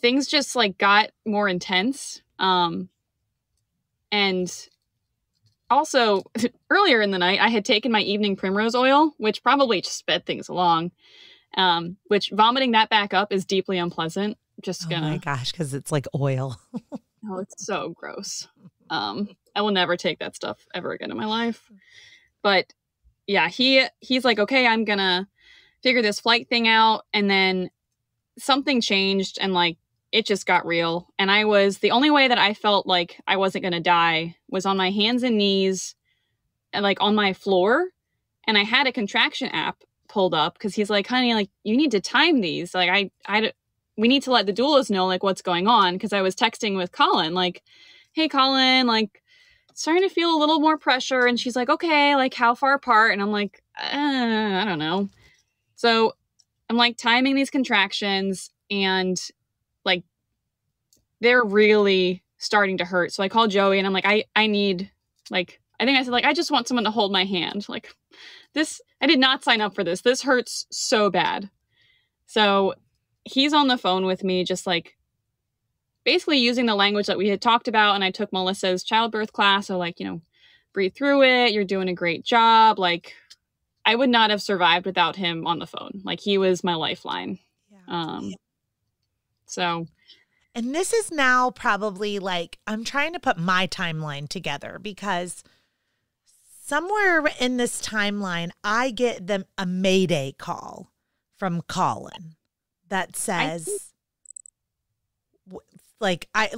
things just like got more intense. And also earlier in the night, I had taken my evening primrose oil, which probably just sped things along. Which vomiting that back up is deeply unpleasant. Just gonna, oh my gosh, because it's like oil. Oh, it's so gross. I will never take that stuff ever again in my life. But yeah, he's like, okay, I'm gonna figure this flight thing out. And then something changed, and like it just got real. And I was, the only way that I felt like I wasn't gonna die was on my hands and knees and like on my floor. And I had a contraction app pulled up because he's like, honey, like you need to time these. Like we need to let the doulas know like what's going on. Cause I was texting with Colin, like, hey Colin, like starting to feel a little more pressure. And she's like, okay, like how far apart? And I'm like, I don't know. So I'm like timing these contractions, and like, they're really starting to hurt. So I call Joey and I'm like, I need, like, I think I said, like, I just want someone to hold my hand. Like this, I did not sign up for this. This hurts so bad. So he's on the phone with me, just like basically using the language that we had talked about. And I took Melissa's childbirth class. So like, you know, breathe through it. You're doing a great job. Like I would not have survived without him on the phone. Like he was my lifeline. Yeah. So. And this is now probably like, I'm trying to put my timeline together, because somewhere in this timeline, I get them a Mayday call from Colin that says, I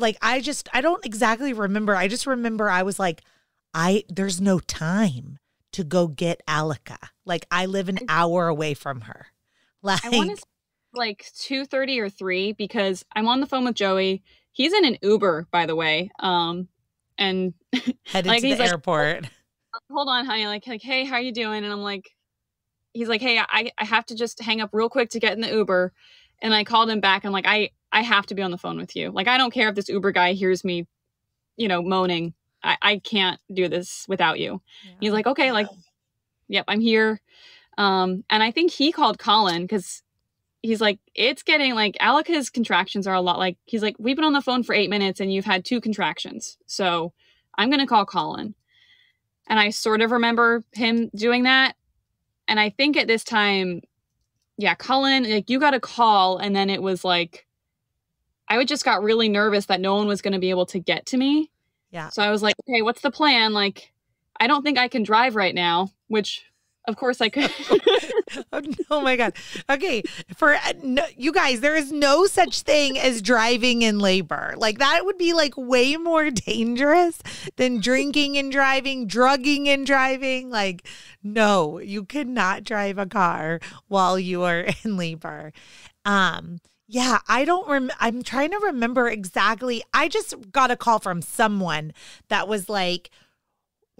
don't exactly remember. I just remember I was like, there's no time to go get Aleca. Like I live an hour away from her. Like I want to say like 2:30 or 3, because I'm on the phone with Joey. He's in an Uber, by the way. And headed like, to the airport. Like, hold on, honey. Like, hey, how are you doing? And I'm like, he's like, hey, I have to just hang up real quick to get in the Uber. And I called him back. I'm like, I have to be on the phone with you. Like, I don't care if this Uber guy hears me, you know, moaning. I can't do this without you. Yeah. He's like, okay, like, yep, I'm here. And I think he called Colin because he's like, it's getting like Aleca's contractions are a lot. Like, he's like, we've been on the phone for 8 minutes and you've had 2 contractions. So I'm going to call Colin. And I sort of remember him doing that. And I think at this time, yeah, Colin, like you got a call. And then it was like, I just got really nervous that no one was going to be able to get to me. Yeah. So I was like, okay, what's the plan? Like, I don't think I can drive right now, which of course I could. Oh my God. Okay. You guys, there is no such thing as driving in labor. Like that would be like way more dangerous than drinking and driving, drugging and driving. Like, no, you cannot drive a car while you are in labor. Yeah, I'm trying to remember exactly. I just got a call from someone that was like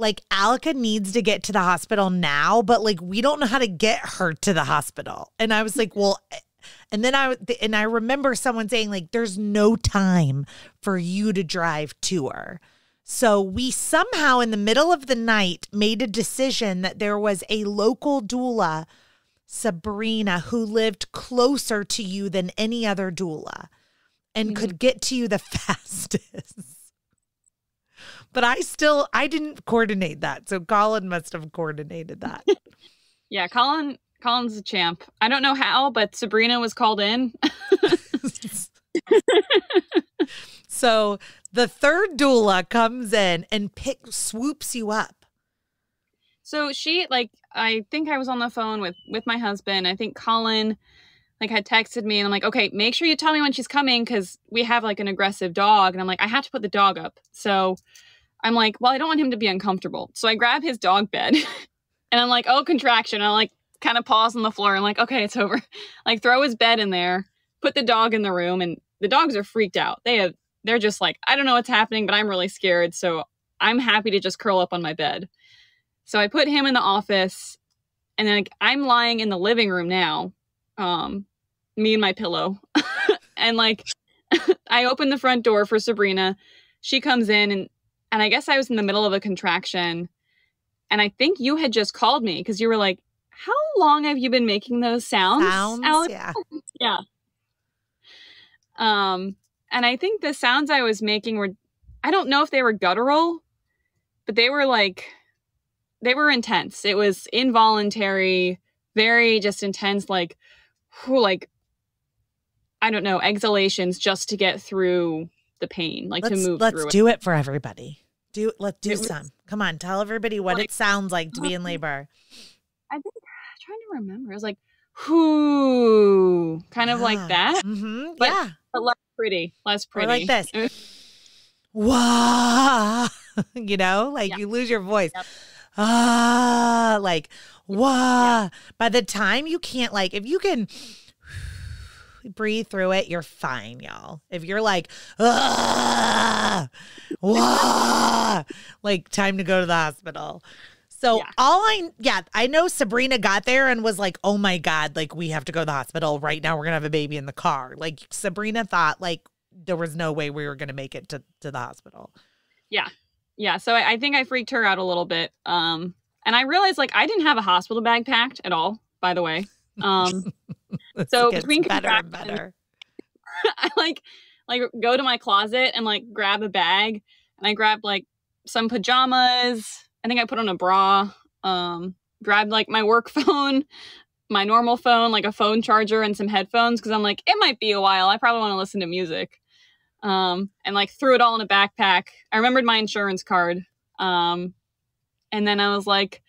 Aleca needs to get to the hospital now, but like, we don't know how to get her to the hospital. And I was like, well, and then I remember someone saying like, there's no time for you to drive to her. So we somehow in the middle of the night made a decision that there was a local doula, Sabrina, who lived closer to you than any other doula and could get to you the fastest. But I didn't coordinate that. So Colin must have coordinated that. Yeah, Colin's a champ. I don't know how, but Sabrina was called in. So the third doula comes in and swoops you up. So she, like, I think I was on the phone with my husband. I think Colin, like, had texted me and I'm like, okay, make sure you tell me when she's coming because we have like an aggressive dog. And I'm like, I have to put the dog up. So I'm like, well, I don't want him to be uncomfortable. So I grab his dog bed and I'm like, oh, contraction. And I'm like, kind of paws on the floor and like, okay, it's over. Like throw his bed in there, put the dog in the room, and the dogs are freaked out. They're just like, I don't know what's happening, but I'm really scared. So I'm happy to just curl up on my bed. So I put him in the office, and then I'm lying in the living room now, me and my pillow. And like, I opened the front door for Sabrina. She comes in, and I guess I was in the middle of a contraction. And I think you had just called me because you were like, how long have you been making those sounds? Aleca? Yeah. Yeah. And I think the sounds I was making were, I don't know if they were guttural, but they were like, they were intense. It was involuntary, very just intense, like, whew, like, I don't know, exhalations just to get through the pain, like to move through it. Let's do it for everybody. Let's do some. Come on, tell everybody what it sounds like to be in labor. I think, I'm trying to remember. It was like, whoo, kind of like that. Mm-hmm. But, yeah. But less pretty. Or like this. Whoa. You know, like you lose your voice. Yep. Ah, like, whoa. Yeah. By the time you can't, like, if you can breathe through it, you're fine, y'all. If you're like, ah, whoa, like, time to go to the hospital. So I know Sabrina got there and was like, oh my God, like, we have to go to the hospital right now. We're going to have a baby in the car. Like, Sabrina thought like there was no way we were going to make it to the hospital. Yeah. Yeah. So I think I freaked her out a little bit. And I realized like I didn't have a hospital bag packed at all, by the way. So between better and better, I like go to my closet and like grab a bag, and I grabbed like some pajamas. I think I put on a bra, grabbed like my work phone, my normal phone, like a phone charger and some headphones. Cause I'm like, it might be a while. I probably want to listen to music. And like threw it all in a backpack. I remembered my insurance card. And then I was like,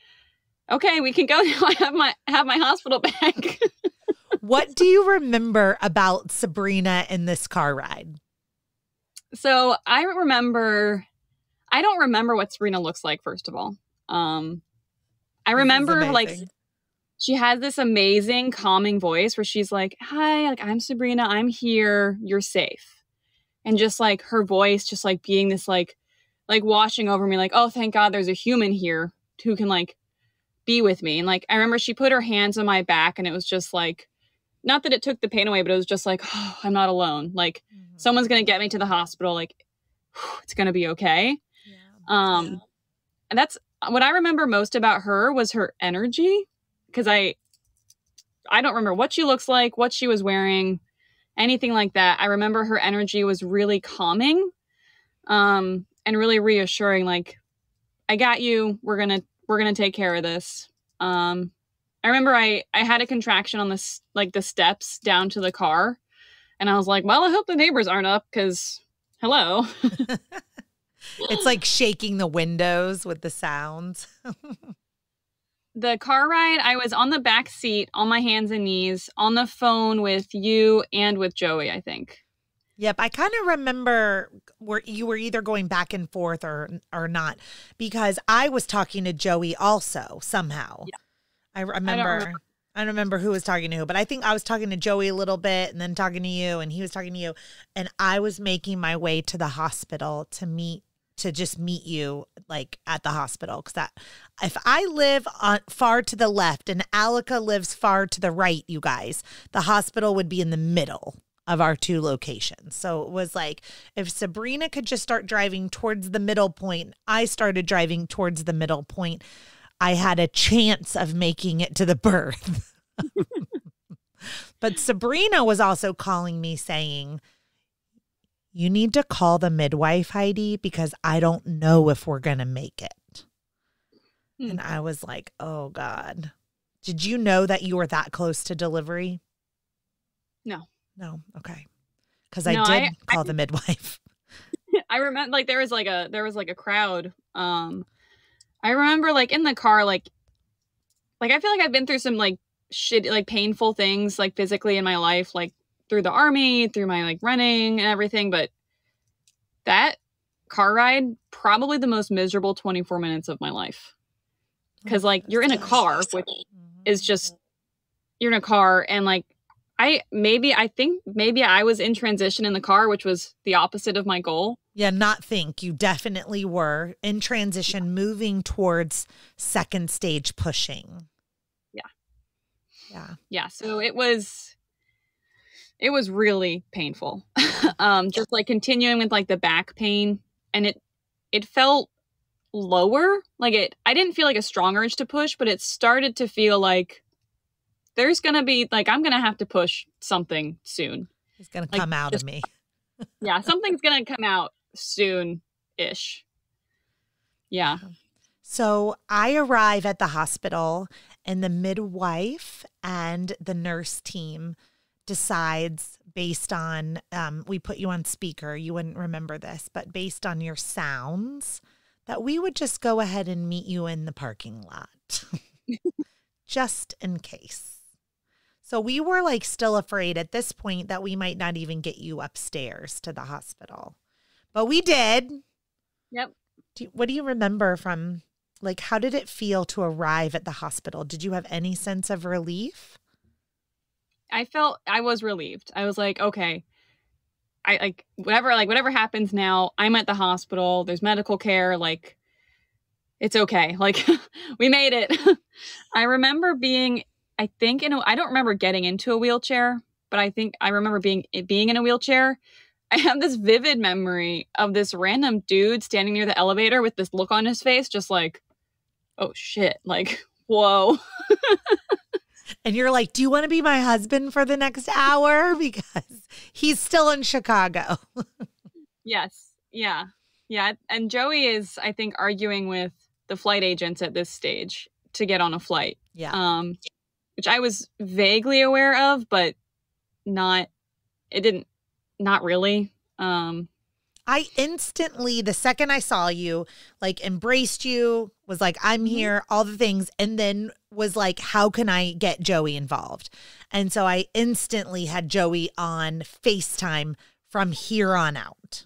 okay, we can go now. I have my hospital bag. What do you remember about Sabrina in this car ride? So I don't remember what Sabrina looks like, first of all. I remember, like, she has this amazing calming voice where she's like, hi, like, I'm Sabrina. I'm here. You're safe. And just, like, her voice just, like, being this, like washing over me. Like, oh, thank God there's a human here who can, like, be with me. And, like, I remember she put her hands on my back, and it was just, like, not that it took the pain away, but it was just like, oh, I'm not alone. Like, someone's going to get me to the hospital. Like, it's going to be okay. And that's what I remember most about her was her energy. Cause I don't remember what she looks like, what she was wearing, anything like that. I remember her energy was really calming, and really reassuring. Like, I got you, we're going to take care of this. I remember I had a contraction on this, like the steps down to the car, and I was like, well, I hope the neighbors aren't up. Cause hello. It's like shaking the windows with the sounds. The car ride, I was on the back seat, on my hands and knees, on the phone with you and with Joey, I think. Yep. I kind of remember where you were either going back and forth or not, because I was talking to Joey also somehow. Yeah. I don't remember who was talking to who, but I think I was talking to Joey a little bit and then talking to you, and he was talking to you, and I was making my way to the hospital to just meet you like at the hospital. Cause that, if I live far to the left and Aleca lives far to the right, you guys, the hospital would be in the middle of our two locations. So it was like, if Sabrina could just start driving towards the middle point, I started driving towards the middle point, I had a chance of making it to the birth. But Sabrina was also calling me saying, you need to call the midwife, Heidi, because I don't know if we're going to make it. Mm. And I was like, oh, God. Did you know that you were that close to delivery? No. No. Okay. Because I did call the midwife. I remember like there was like a crowd. I remember like in the car, like I feel like I've been through some like shit, like painful things, like physically in my life, like through the army, through my like running and everything. But that car ride, probably the most miserable 24 minutes of my life. Cause like you're in a car, which is just you're in a car, and like I think maybe I was in transition in the car, which was the opposite of my goal. Yeah, not think. You definitely were in transition, moving towards second stage pushing. Yeah. Yeah. Yeah. So it was really painful. Just like continuing with like the back pain, and it felt lower. Like I didn't feel like a strong urge to push, but it started to feel like there's going to be like, I'm going to have to push something soon. It's going to come out of me. Yeah. Something's going to come out soon-ish. Yeah. So I arrive at the hospital, and the midwife and the nurse team decides, based on, we put you on speaker, you wouldn't remember this, but based on your sounds, that we would just go ahead and meet you in the parking lot just in case. So we were like still afraid at this point that we might not even get you upstairs to the hospital, but we did. Yep. What do you remember from, like, how did it feel to arrive at the hospital? Did you have any sense of relief? I was relieved. I was like, okay, whatever happens now, I'm at the hospital. There's medical care. Like, it's okay. Like, we made it. I remember being, I don't remember getting into a wheelchair, but I remember being in a wheelchair. I have this vivid memory of this random dude standing near the elevator with this look on his face, just like, oh shit. Like, whoa. And you're like, do you want to be my husband for the next hour? Because he's still in Chicago. Yes. Yeah. Yeah. And Joey is, I think, arguing with the flight agents at this stage to get on a flight. Yeah. Which I was vaguely aware of, but not really. I instantly, the second I saw you, like, embraced you, was like, I'm here, all the things, and then was like, how can I get Joey involved? And so I instantly had Joey on FaceTime from here on out.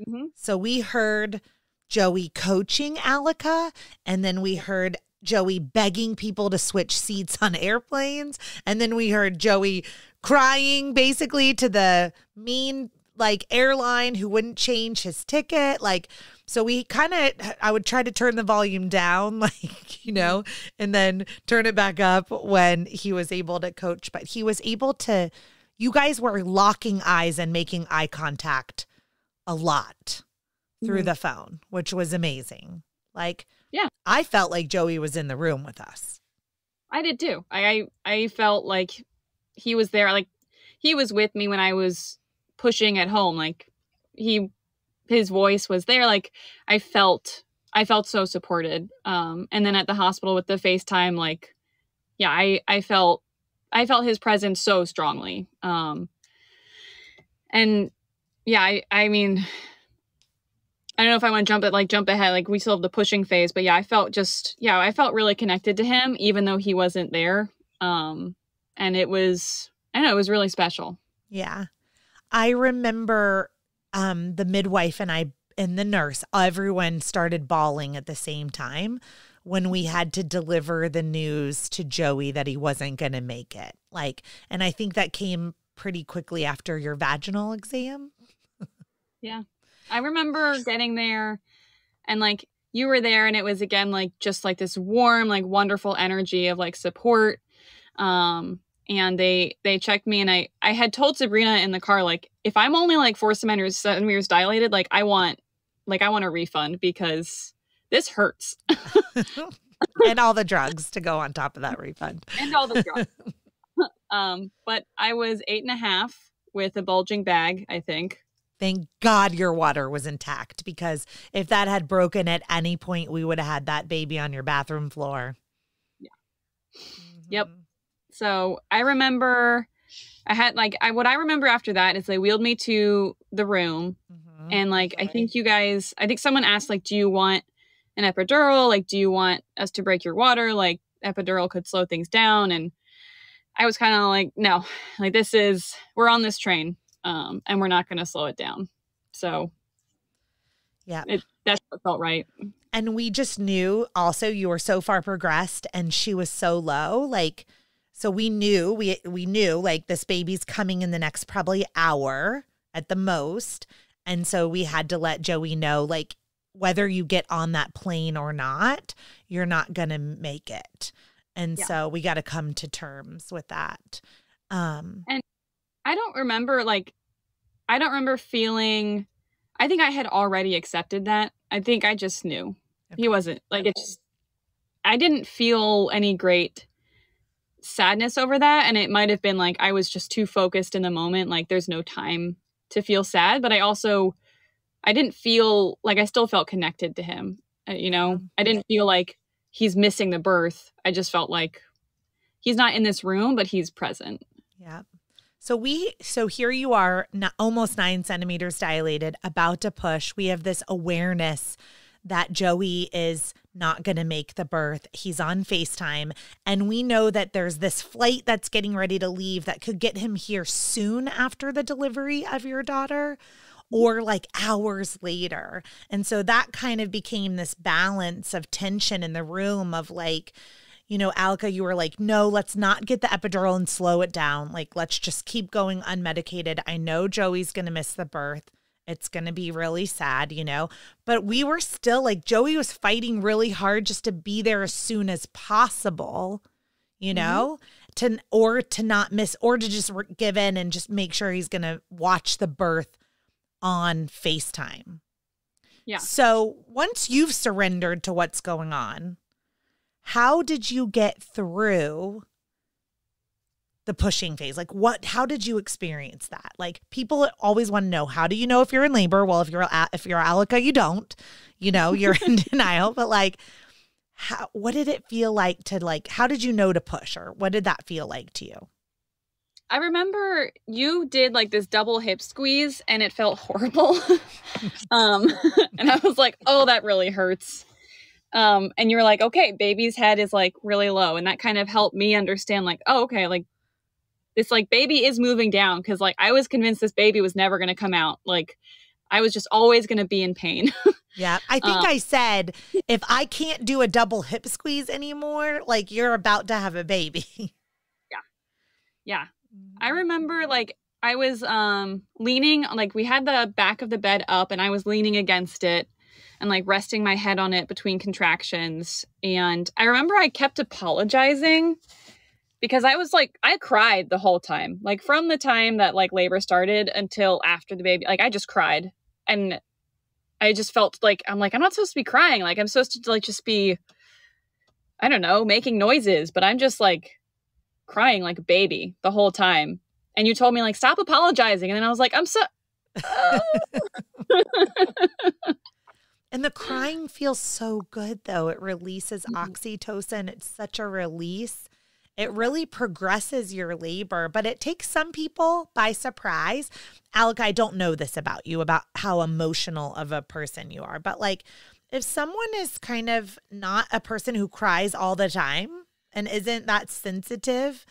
Mm-hmm. So we heard Joey coaching Aleca, and then we heard Joey begging people to switch seats on airplanes, and then we heard Joey crying basically to the mean like airline who wouldn't change his ticket. Like, so we kind of, I would try to turn the volume down, like, you know, and then turn it back up when he was able to coach, but he was able to, you guys were locking eyes and making eye contact a lot through the phone, which was amazing. Like, yeah, I felt like Joey was in the room with us. I did too. I felt like he was there. Like, he was with me when I was pushing at home. Like, his voice was there. Like, I felt so supported. And then at the hospital with the FaceTime, like, yeah, I felt his presence so strongly. And yeah, I mean, I don't know if I want to jump ahead. Like, we still have the pushing phase, but yeah, I felt really connected to him, even though he wasn't there. And it was, I know, it was really special. Yeah. I remember the midwife and the nurse, everyone started bawling at the same time when we had to deliver the news to Joey that he wasn't going to make it. Like, and I think that came pretty quickly after your vaginal exam. Yeah. I remember getting there, and like, you were there, and it was again, like, just like this warm, like, wonderful energy of like support. And they checked me, and I had told Sabrina in the car, like, if I'm only like 4 centimeters dilated, like, I want a refund because this hurts. And all the drugs to go on top of that refund. And all the drugs. But I was 8.5 with a bulging bag, I think. Thank God your water was intact, because if that had broken at any point, we would have had that baby on your bathroom floor. Yeah. Mm-hmm. Yep. So I remember what I remember after that is they wheeled me to the room. Mm-hmm. And like, right. I think someone asked, like, do you want an epidural? Like, do you want us to break your water? Like, epidural could slow things down. And I was kind of like, no, like, we're on this train, and we're not going to slow it down. So yeah, that's what felt right. And we just knew also you were so far progressed and she was so low, like, So we knew, we knew like this baby's coming in the next probably hour at the most. And so we had to let Joey know, like, whether you get on that plane or not, you're not going to make it. And so we got to come to terms with that. And I don't remember, like, I don't remember feeling, I think I had already accepted that. I think I just knew. Okay. He wasn't, like, it just, I didn't feel any great sadness over that. And it might have been like, I was just too focused in the moment. Like, there's no time to feel sad. But I also, I didn't feel like, I still felt connected to him. You know, I didn't feel like he's missing the birth. I just felt like he's not in this room, but he's present. Yeah. So so here you are, almost 9 centimeters dilated, about to push. We have this awareness that Joey is not going to make the birth. He's on FaceTime. And we know that there's this flight that's getting ready to leave that could get him here soon after the delivery of your daughter, or like hours later. And so that kind of became this balance of tension in the room of like, you know, Aleca, you were like, no, let's not get the epidural and slow it down. Like, let's just keep going unmedicated. I know Joey's going to miss the birth. It's going to be really sad, you know, but we were still like, Joey was fighting really hard just to be there as soon as possible, you know, to not miss, or to just give in and just make sure he's going to watch the birth on FaceTime. Yeah. So once you've surrendered to what's going on, how did you get through the pushing phase? Like, how did you experience that? Like, people always want to know, how do you know if you're in labor? Well, if you're Aleca, you don't, you know, you're in denial, but like, what did it feel like to, like, how did you know to push, or what did that feel like to you? I remember you did like this double hip squeeze and it felt horrible. And I was like, oh, that really hurts. And you were like, okay, baby's head is like really low. And that kind of helped me understand like, oh, okay, like this, like, baby is moving down. 'Cause like, I was convinced this baby was never going to come out. Like, I was just always going to be in pain. Yeah. I think I said, if I can't do a double hip squeeze anymore, like, you're about to have a baby. Yeah. Yeah. I remember, like, I was leaning, like, we had the back of the bed up and I was leaning against it and like resting my head on it between contractions. And I remember I kept apologizing because I was like, I cried the whole time, like from the time that like labor started until after the baby, like I just cried. And I just felt like, I'm like, I'm not supposed to be crying. Like, I'm supposed to like just be, I don't know, making noises, but I'm just like crying like a baby the whole time. And you told me like, stop apologizing. And then I was like, I'm so. Oh. And the crying feels so good though. It releases oxytocin. It's such a release. It really progresses your labor, but it takes some people by surprise. Aleca, I don't know this about you, about how emotional of a person you are, but like if someone is kind of not a person who cries all the time, and isn't that sensitive,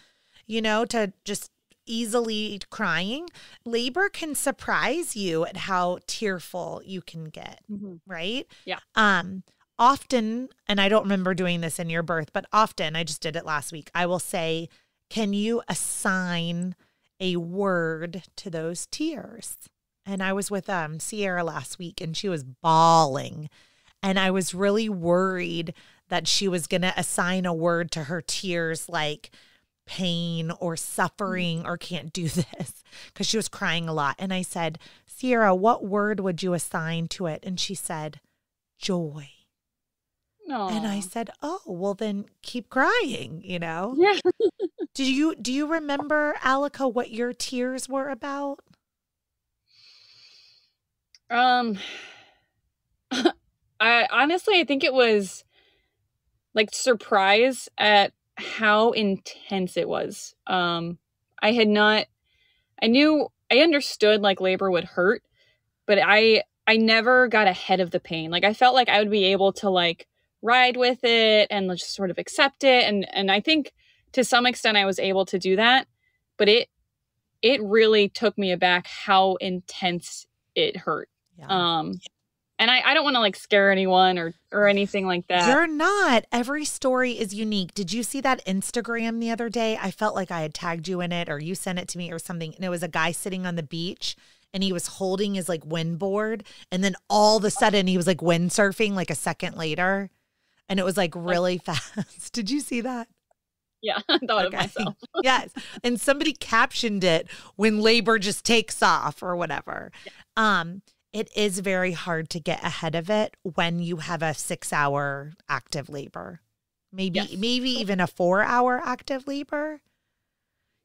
you know, to just easily crying, labor can surprise you at how tearful you can get, right? Yeah. Often, and I don't remember doing this in your birth, but often, I just did it last week, I will say, can you assign a word to those tears? And I was with Sierra last week, and she was bawling, and I was really worried that she was going to assign a word to her tears like pain or suffering or can't do this, because she was crying a lot. And I said, Sierra, what word would you assign to it? And she said, joy. Aww. And I said, oh, well then keep crying, you know? Yeah. Do you remember, Aleca, what your tears were about? I honestly think it was like surprise at how intense it was. I understood like labor would hurt, but I never got ahead of the pain. Like I felt like I would be able to like ride with it and just sort of accept it. And I think to some extent I was able to do that, but it really took me aback how intense it hurt. Yeah. And I don't want to like scare anyone or anything like that. You're not. Every story is unique. Did you see that Instagram the other day? I felt like I had tagged you in it or you sent it to me or something. And it was a guy sitting on the beach and he was holding his like wind board. And then all of a sudden he was like windsurfing like a second later. And it was like really fast. Did you see that? Yeah, I thought of myself. Yes. And somebody captioned it, "When labor just takes off," or whatever. Yeah. It is very hard to get ahead of it when you have a 6-hour active labor. Maybe even a 4-hour active labor.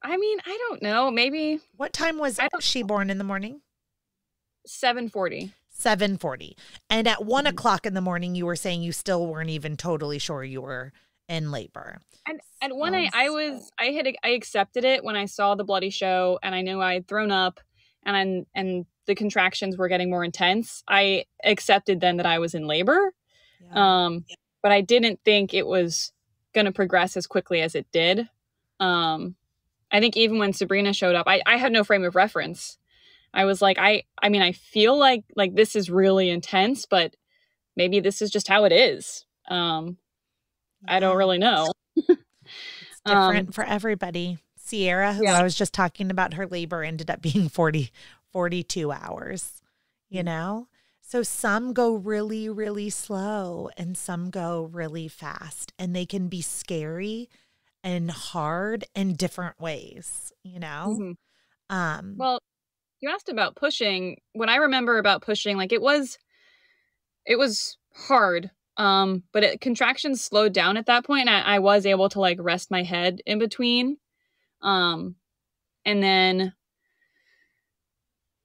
I mean, I don't know. Maybe. What time was she born in the morning? 7:40. 7:40. And at 1 o'clock in the morning, you were saying you still weren't even totally sure you were in labor. And when I accepted it when I saw the bloody show and I knew I had thrown up and the contractions were getting more intense. I accepted then that I was in labor. Yeah. But I didn't think it was going to progress as quickly as it did. I think even when Sabrina showed up, I had no frame of reference. I was like, I mean, I feel like this is really intense, but maybe this is just how it is. I don't really know. It's different for everybody. Sierra, who I was just talking about, her labor ended up being 42 hours, you know? So some go really, really slow and some go really fast, and they can be scary and hard in different ways, you know? Mm-hmm. Well, you asked about pushing. What I remember about pushing, like it was hard. But contractions slowed down at that point. I was able to like rest my head in between. And then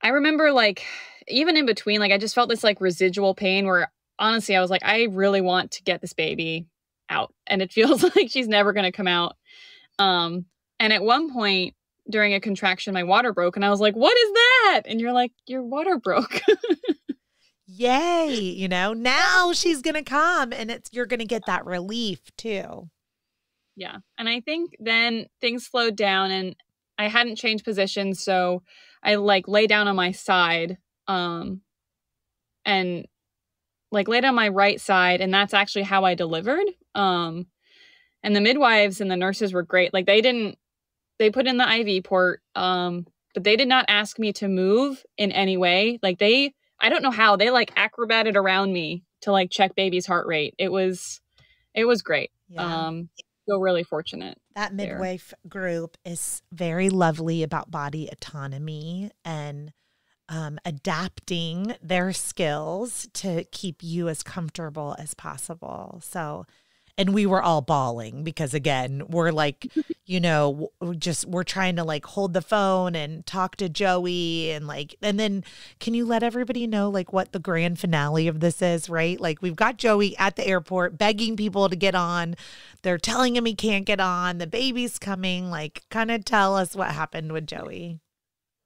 I remember like even in between, like I just felt this like residual pain where honestly, I was like, I really want to get this baby out. And it feels like she's never going to come out. And at one point during a contraction, my water broke and I was like, what is that? And you're like, your water broke. Yay, you know, now she's going to come and you're going to get that relief too. Yeah. And I think then things slowed down and I hadn't changed positions. So I like lay down on my side and like laid on my right side. And that's actually how I delivered. And the midwives and the nurses were great. Like they put in the IV port, but they did not ask me to move in any way. Like I don't know how they like acrobated around me to like check baby's heart rate. It was great. Yeah. Feel really fortunate. That midwife group is very lovely about body autonomy and adapting their skills to keep you as comfortable as possible. So, and we were all bawling because again, we're like, you know, we're trying to like hold the phone and talk to Joey and like, and then can you let everybody know like what the grand finale of this is, right? Like we've got Joey at the airport begging people to get on. They're telling him he can't get on. The baby's coming. Like kind of tell us what happened with Joey.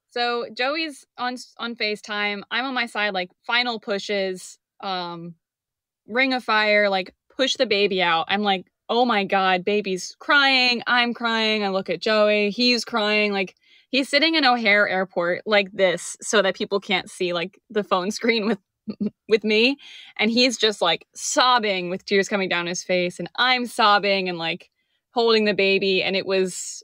So Joey's on FaceTime. I'm on my side, like final pushes, ring of fire, like push the baby out. I'm like, oh my God, baby's crying. I'm crying. I look at Joey. He's crying. Like he's sitting in O'Hare airport like this so that people can't see like the phone screen with me. And he's just like sobbing with tears coming down his face. And I'm sobbing and like holding the baby. And it was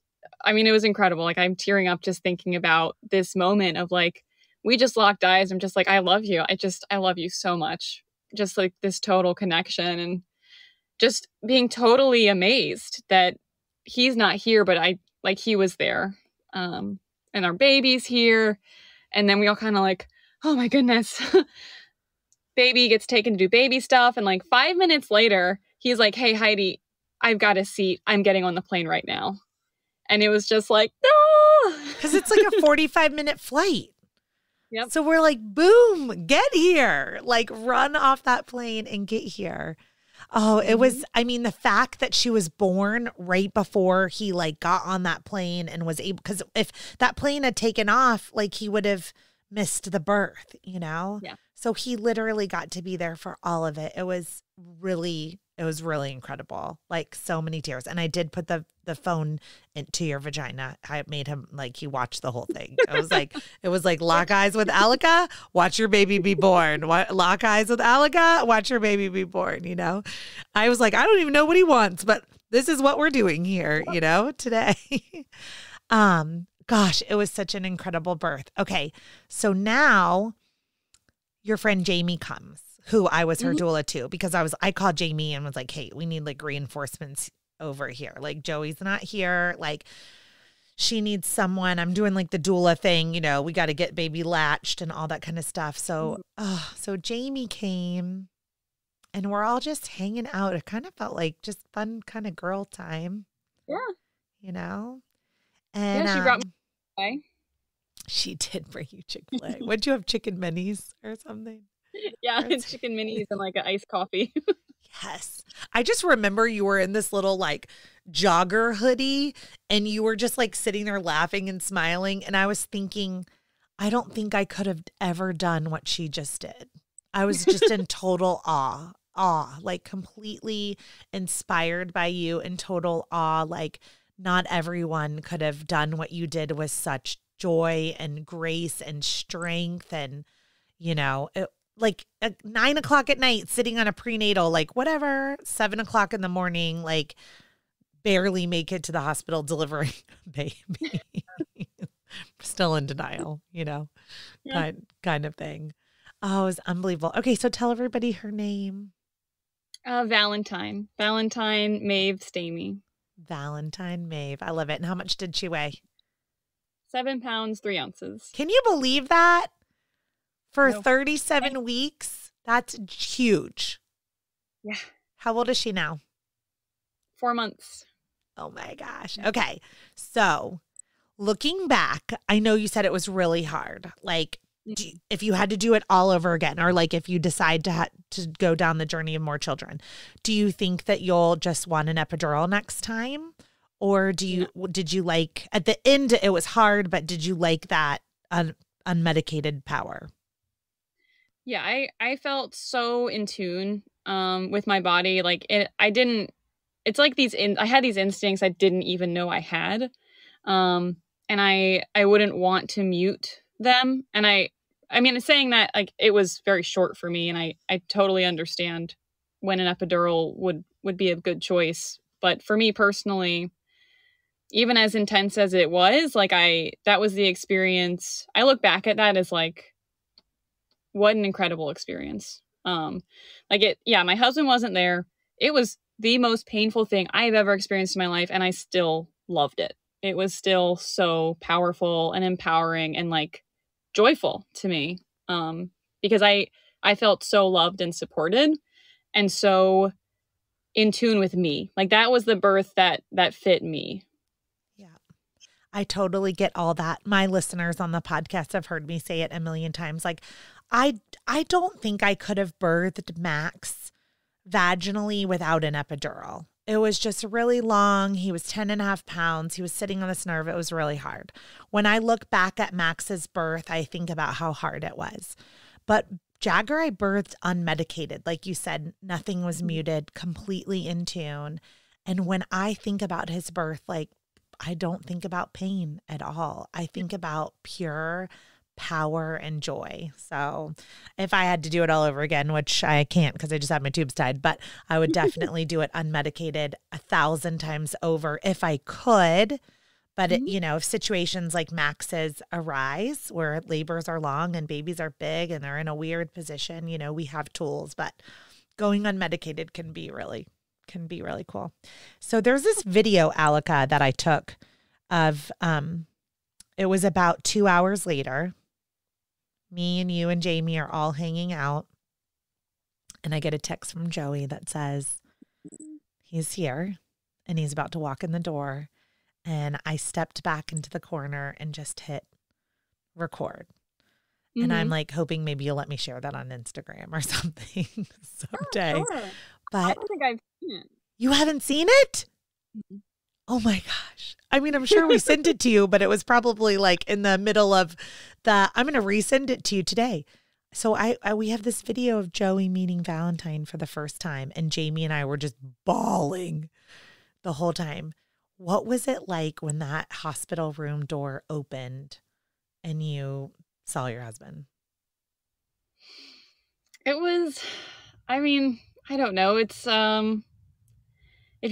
incredible. Like I'm tearing up just thinking about this moment of like, we just locked eyes. I'm just like, I love you. I love you so much. Just like this total connection and just being totally amazed that he's not here, but he was there. And our baby's here. And then we all kind of like, oh my goodness, baby gets taken to do baby stuff. And like 5 minutes later, he's like, hey, Heidi, I've got a seat. I'm getting on the plane right now. And it was just like, no, because it's like a 45-minute flight. Yep. So we're like, boom, get here, like run off that plane and get here. Oh, it was, I mean, the fact that she was born right before he like got on that plane and was able, because if that plane had taken off, like he would have missed the birth, you know? Yeah. So he literally got to be there for all of it. It was really It was really incredible. Like, so many tears. And I did put the phone into your vagina. I made him, like, he watched the whole thing. I was like, it was like, lock eyes with Aleca, watch your baby be born. Lock eyes with Aleca, watch your baby be born, you know? I was like, I don't even know what he wants, but this is what we're doing here, you know, today. Gosh, it was such an incredible birth. Okay, so now your friend Jamie comes, who I was her doula too, because I called Jamie and was like, hey, we need like reinforcements over here. Like, Joey's not here. Like, she needs someone. I'm doing like the doula thing, you know, we got to get baby latched and all that kind of stuff. So, so Jamie came and we're all just hanging out. It kind of felt like just fun kind of girl time. Yeah. You know? And yeah, she brought me Chick-fil-A. She did bring you Chick-fil-A. Would you have chicken minis or something? Yeah, it's chicken minis and like an iced coffee. Yes. I just remember you were in this little like jogger hoodie and you were just like sitting there laughing and smiling. And I was thinking, I don't think I could have ever done what she just did. I was just in total awe, like completely inspired by you, in total awe. Like, not everyone could have done what you did with such joy and grace and strength. And, you know, it, like at 9 o'clock at night, sitting on a prenatal, like whatever, 7 o'clock in the morning, like barely make it to the hospital delivering a baby. Still in denial, you know, yeah. Kind of thing. Oh, it was unbelievable. Okay, so tell everybody her name. Valentine Maeve Stamey. Valentine Maeve. I love it. And how much did she weigh? 7 pounds, 3 ounces. Can you believe that? For 37 weeks, that's huge. Yeah. How old is she now? 4 months. Oh, my gosh. Okay. So looking back, I know you said it was really hard. Like, if you had to do it all over again, or like if you decide to go down the journey of more children, do you think that you'll just want an epidural next time? Or did you like, at the end, it was hard, but did you like that unmedicated power? Yeah, I felt so in tune with my body. Like, it's like I had these instincts I didn't even know I had. And I wouldn't want to mute them. And I mean, saying that, like, it was very short for me, and I totally understand when an epidural would be a good choice. But for me personally, even as intense as it was, like, that was the experience. I look back at that as like, what an incredible experience. Like it, yeah, my husband wasn't there. It was the most painful thing I've ever experienced in my life. And I still loved it. It was still so powerful and empowering and like joyful to me. Because I felt so loved and supported and so in tune with me. Like, that was the birth that fit me. I totally get all that. My listeners on the podcast have heard me say it a million times. Like, I don't think I could have birthed Max vaginally without an epidural. It was just really long. He was 10 and a half pounds. He was sitting on this nerve. It was really hard. When I look back at Max's birth, I think about how hard it was. But Jagger, I birthed unmedicated. Like you said, nothing was muted, completely in tune. And when I think about his birth, like, I don't think about pain at all. I think about pure power and joy. So if I had to do it all over again, which I can't because I just had my tubes tied, but I would definitely do it unmedicated 1,000 times over if I could. But, you know, if situations like Max's arise where labors are long and babies are big and they're in a weird position, you know, we have tools, but going unmedicated can be really cool. So there's this video, Aleca, that I took of, it was about 2 hours later. Me and you and Jamie are all hanging out. And I get a text from Joey that says, he's here and he's about to walk in the door. And I stepped back into the corner and just hit record. And I'm like hoping maybe you'll let me share that on Instagram or something someday. Oh, sure. But I don't think I've seen it. You haven't seen it? Oh my gosh. I mean, I'm sure we sent it to you, but it was probably like in the middle of I'm going to resend it to you today. So we have this video of Joey meeting Valentine for the first time, and Jamie and I were just bawling the whole time. What was it like when that hospital room door opened and you saw your husband? It was, I mean, I don't know. It's, if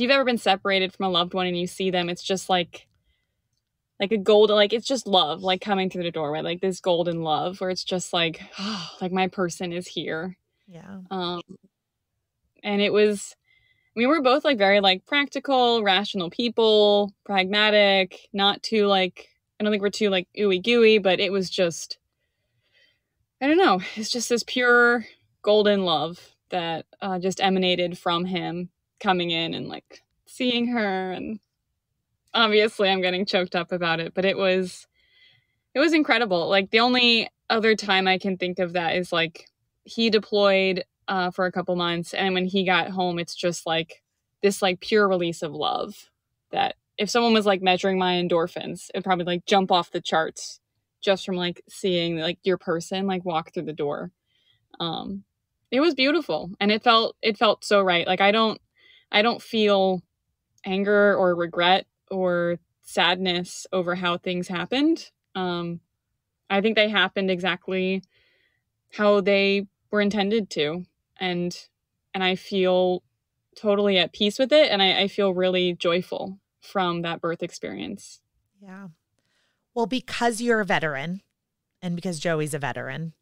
you've ever been separated from a loved one and you see them, it's just like a golden, like, it's just love, like coming through the door, right? Like this golden love where it's just like, oh, like my person is here. Yeah. And it was, we were both like very like practical, rational people, pragmatic, not too like, I don't think we're too like ooey gooey, but it was just, I don't know. It's just this pure golden love that just emanated from him coming in and like seeing her. And obviously I'm getting choked up about it, but it was incredible. Like the only other time I can think of that is like he deployed for a couple months. And when he got home, it's just like this like pure release of love that if someone was like measuring my endorphins, it'd probably like jump off the charts just from like seeing like your person like walk through the door. It was beautiful, and it felt so right. Like I don't feel anger or regret or sadness over how things happened. I think they happened exactly how they were intended to, and I feel totally at peace with it, and I feel really joyful from that birth experience. Yeah. Well, because you're a veteran and because Joey's a veteran,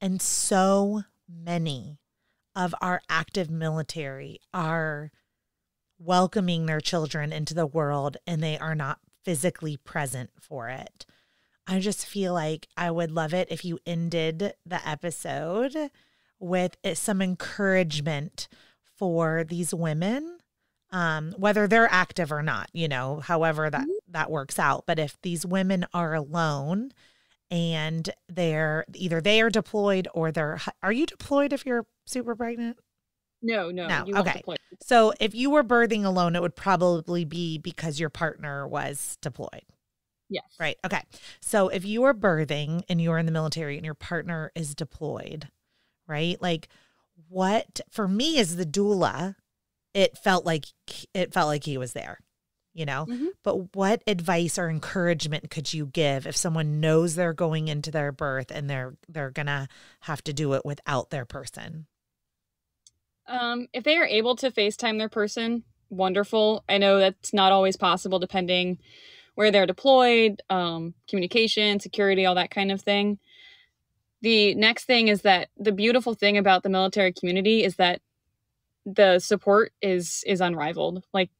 and so many of our active military are welcoming their children into the world and they are not physically present for it. I just feel like I would love it if you ended the episode with some encouragement for these women, whether they're active or not, you know, however that works out. But if these women are alone and they are deployed or are you deployed if you're super pregnant? No. You okay. So if you were birthing alone, it would probably be because your partner was deployed. Yes. Right. Okay. So if you are birthing and you're in the military and your partner is deployed, right? Like what, for me as the doula, it felt like he was there, you know, but what advice or encouragement could you give if someone knows they're going into their birth and they're going to have to do it without their person? If they are able to FaceTime their person, wonderful. I know that's not always possible depending where they're deployed, communication, security, all that kind of thing. The next thing is that the beautiful thing about the military community is that the support is unrivaled. Like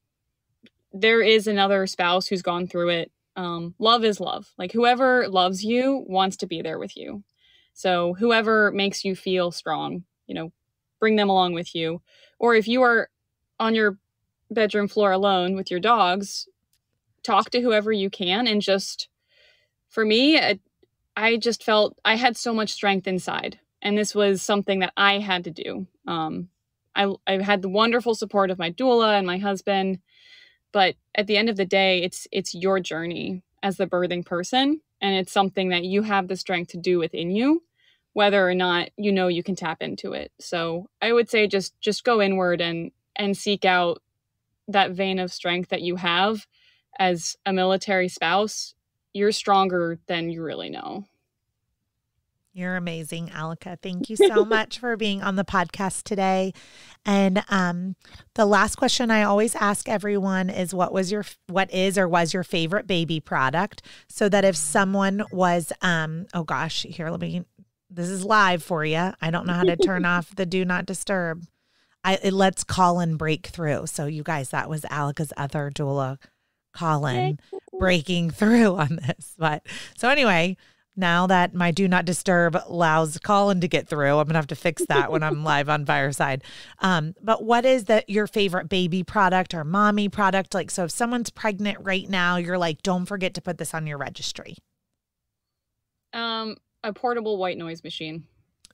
there is another spouse who's gone through it. Love is love. Like whoever loves you wants to be there with you. So whoever makes you feel strong, you know, bring them along with you. Or if you are on your bedroom floor alone with your dogs, talk to whoever you can. And just for me, I just felt I had so much strength inside, and this was something that I had to do. I had the wonderful support of my doula and my husband, but at the end of the day, it's your journey as the birthing person. And it's something that you have the strength to do within you, whether or not, you know, you can tap into it. So I would say just go inward and seek out that vein of strength that you have as a military spouse. You're stronger than you really know. You're amazing, Aleca. Thank you so much for being on the podcast today. And the last question I always ask everyone is what is or was your favorite baby product, so that if someone was this is live for you. I don't know how to turn off the do not disturb. It lets Colin break through. So you guys, that was Aleca's other doula, Colin, breaking through on this. But so anyway, now that my do not disturb allows Colin to get through, I'm going to have to fix that when I'm live on Fireside. But what is your favorite baby product or mommy product? Like, so if someone's pregnant right now, you're like, don't forget to put this on your registry. A portable white noise machine.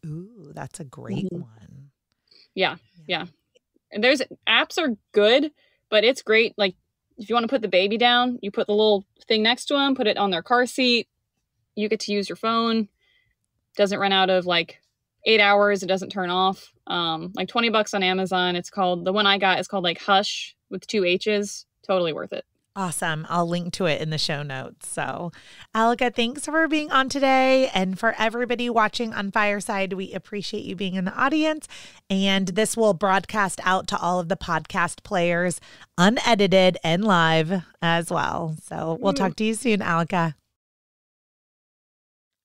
Ooh, that's a great one. Yeah. And apps are good, but it's great. Like if you want to put the baby down, you put the little thing next to them, put it on their car seat. You get to use your phone. doesn't run out of like 8 hours. It doesn't turn off. Like $20 on Amazon. It's called, the one I got is called like Hush with 2 H's. Totally worth it. Awesome. I'll link to it in the show notes. So, Aleca, thanks for being on today. And for everybody watching on Fireside, we appreciate you being in the audience. And this will broadcast out to all of the podcast players, unedited and live as well. So we'll talk to you soon, Aleca.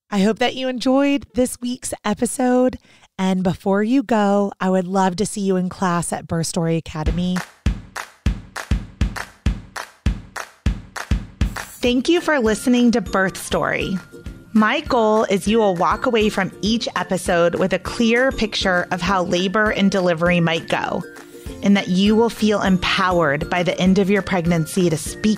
I hope that you enjoyed this week's episode. And before you go, I would love to see you in class at Birth Story Academy. Thank you for listening to Birth Story. My goal is you will walk away from each episode with a clear picture of how labor and delivery might go, and that you will feel empowered by the end of your pregnancy to speak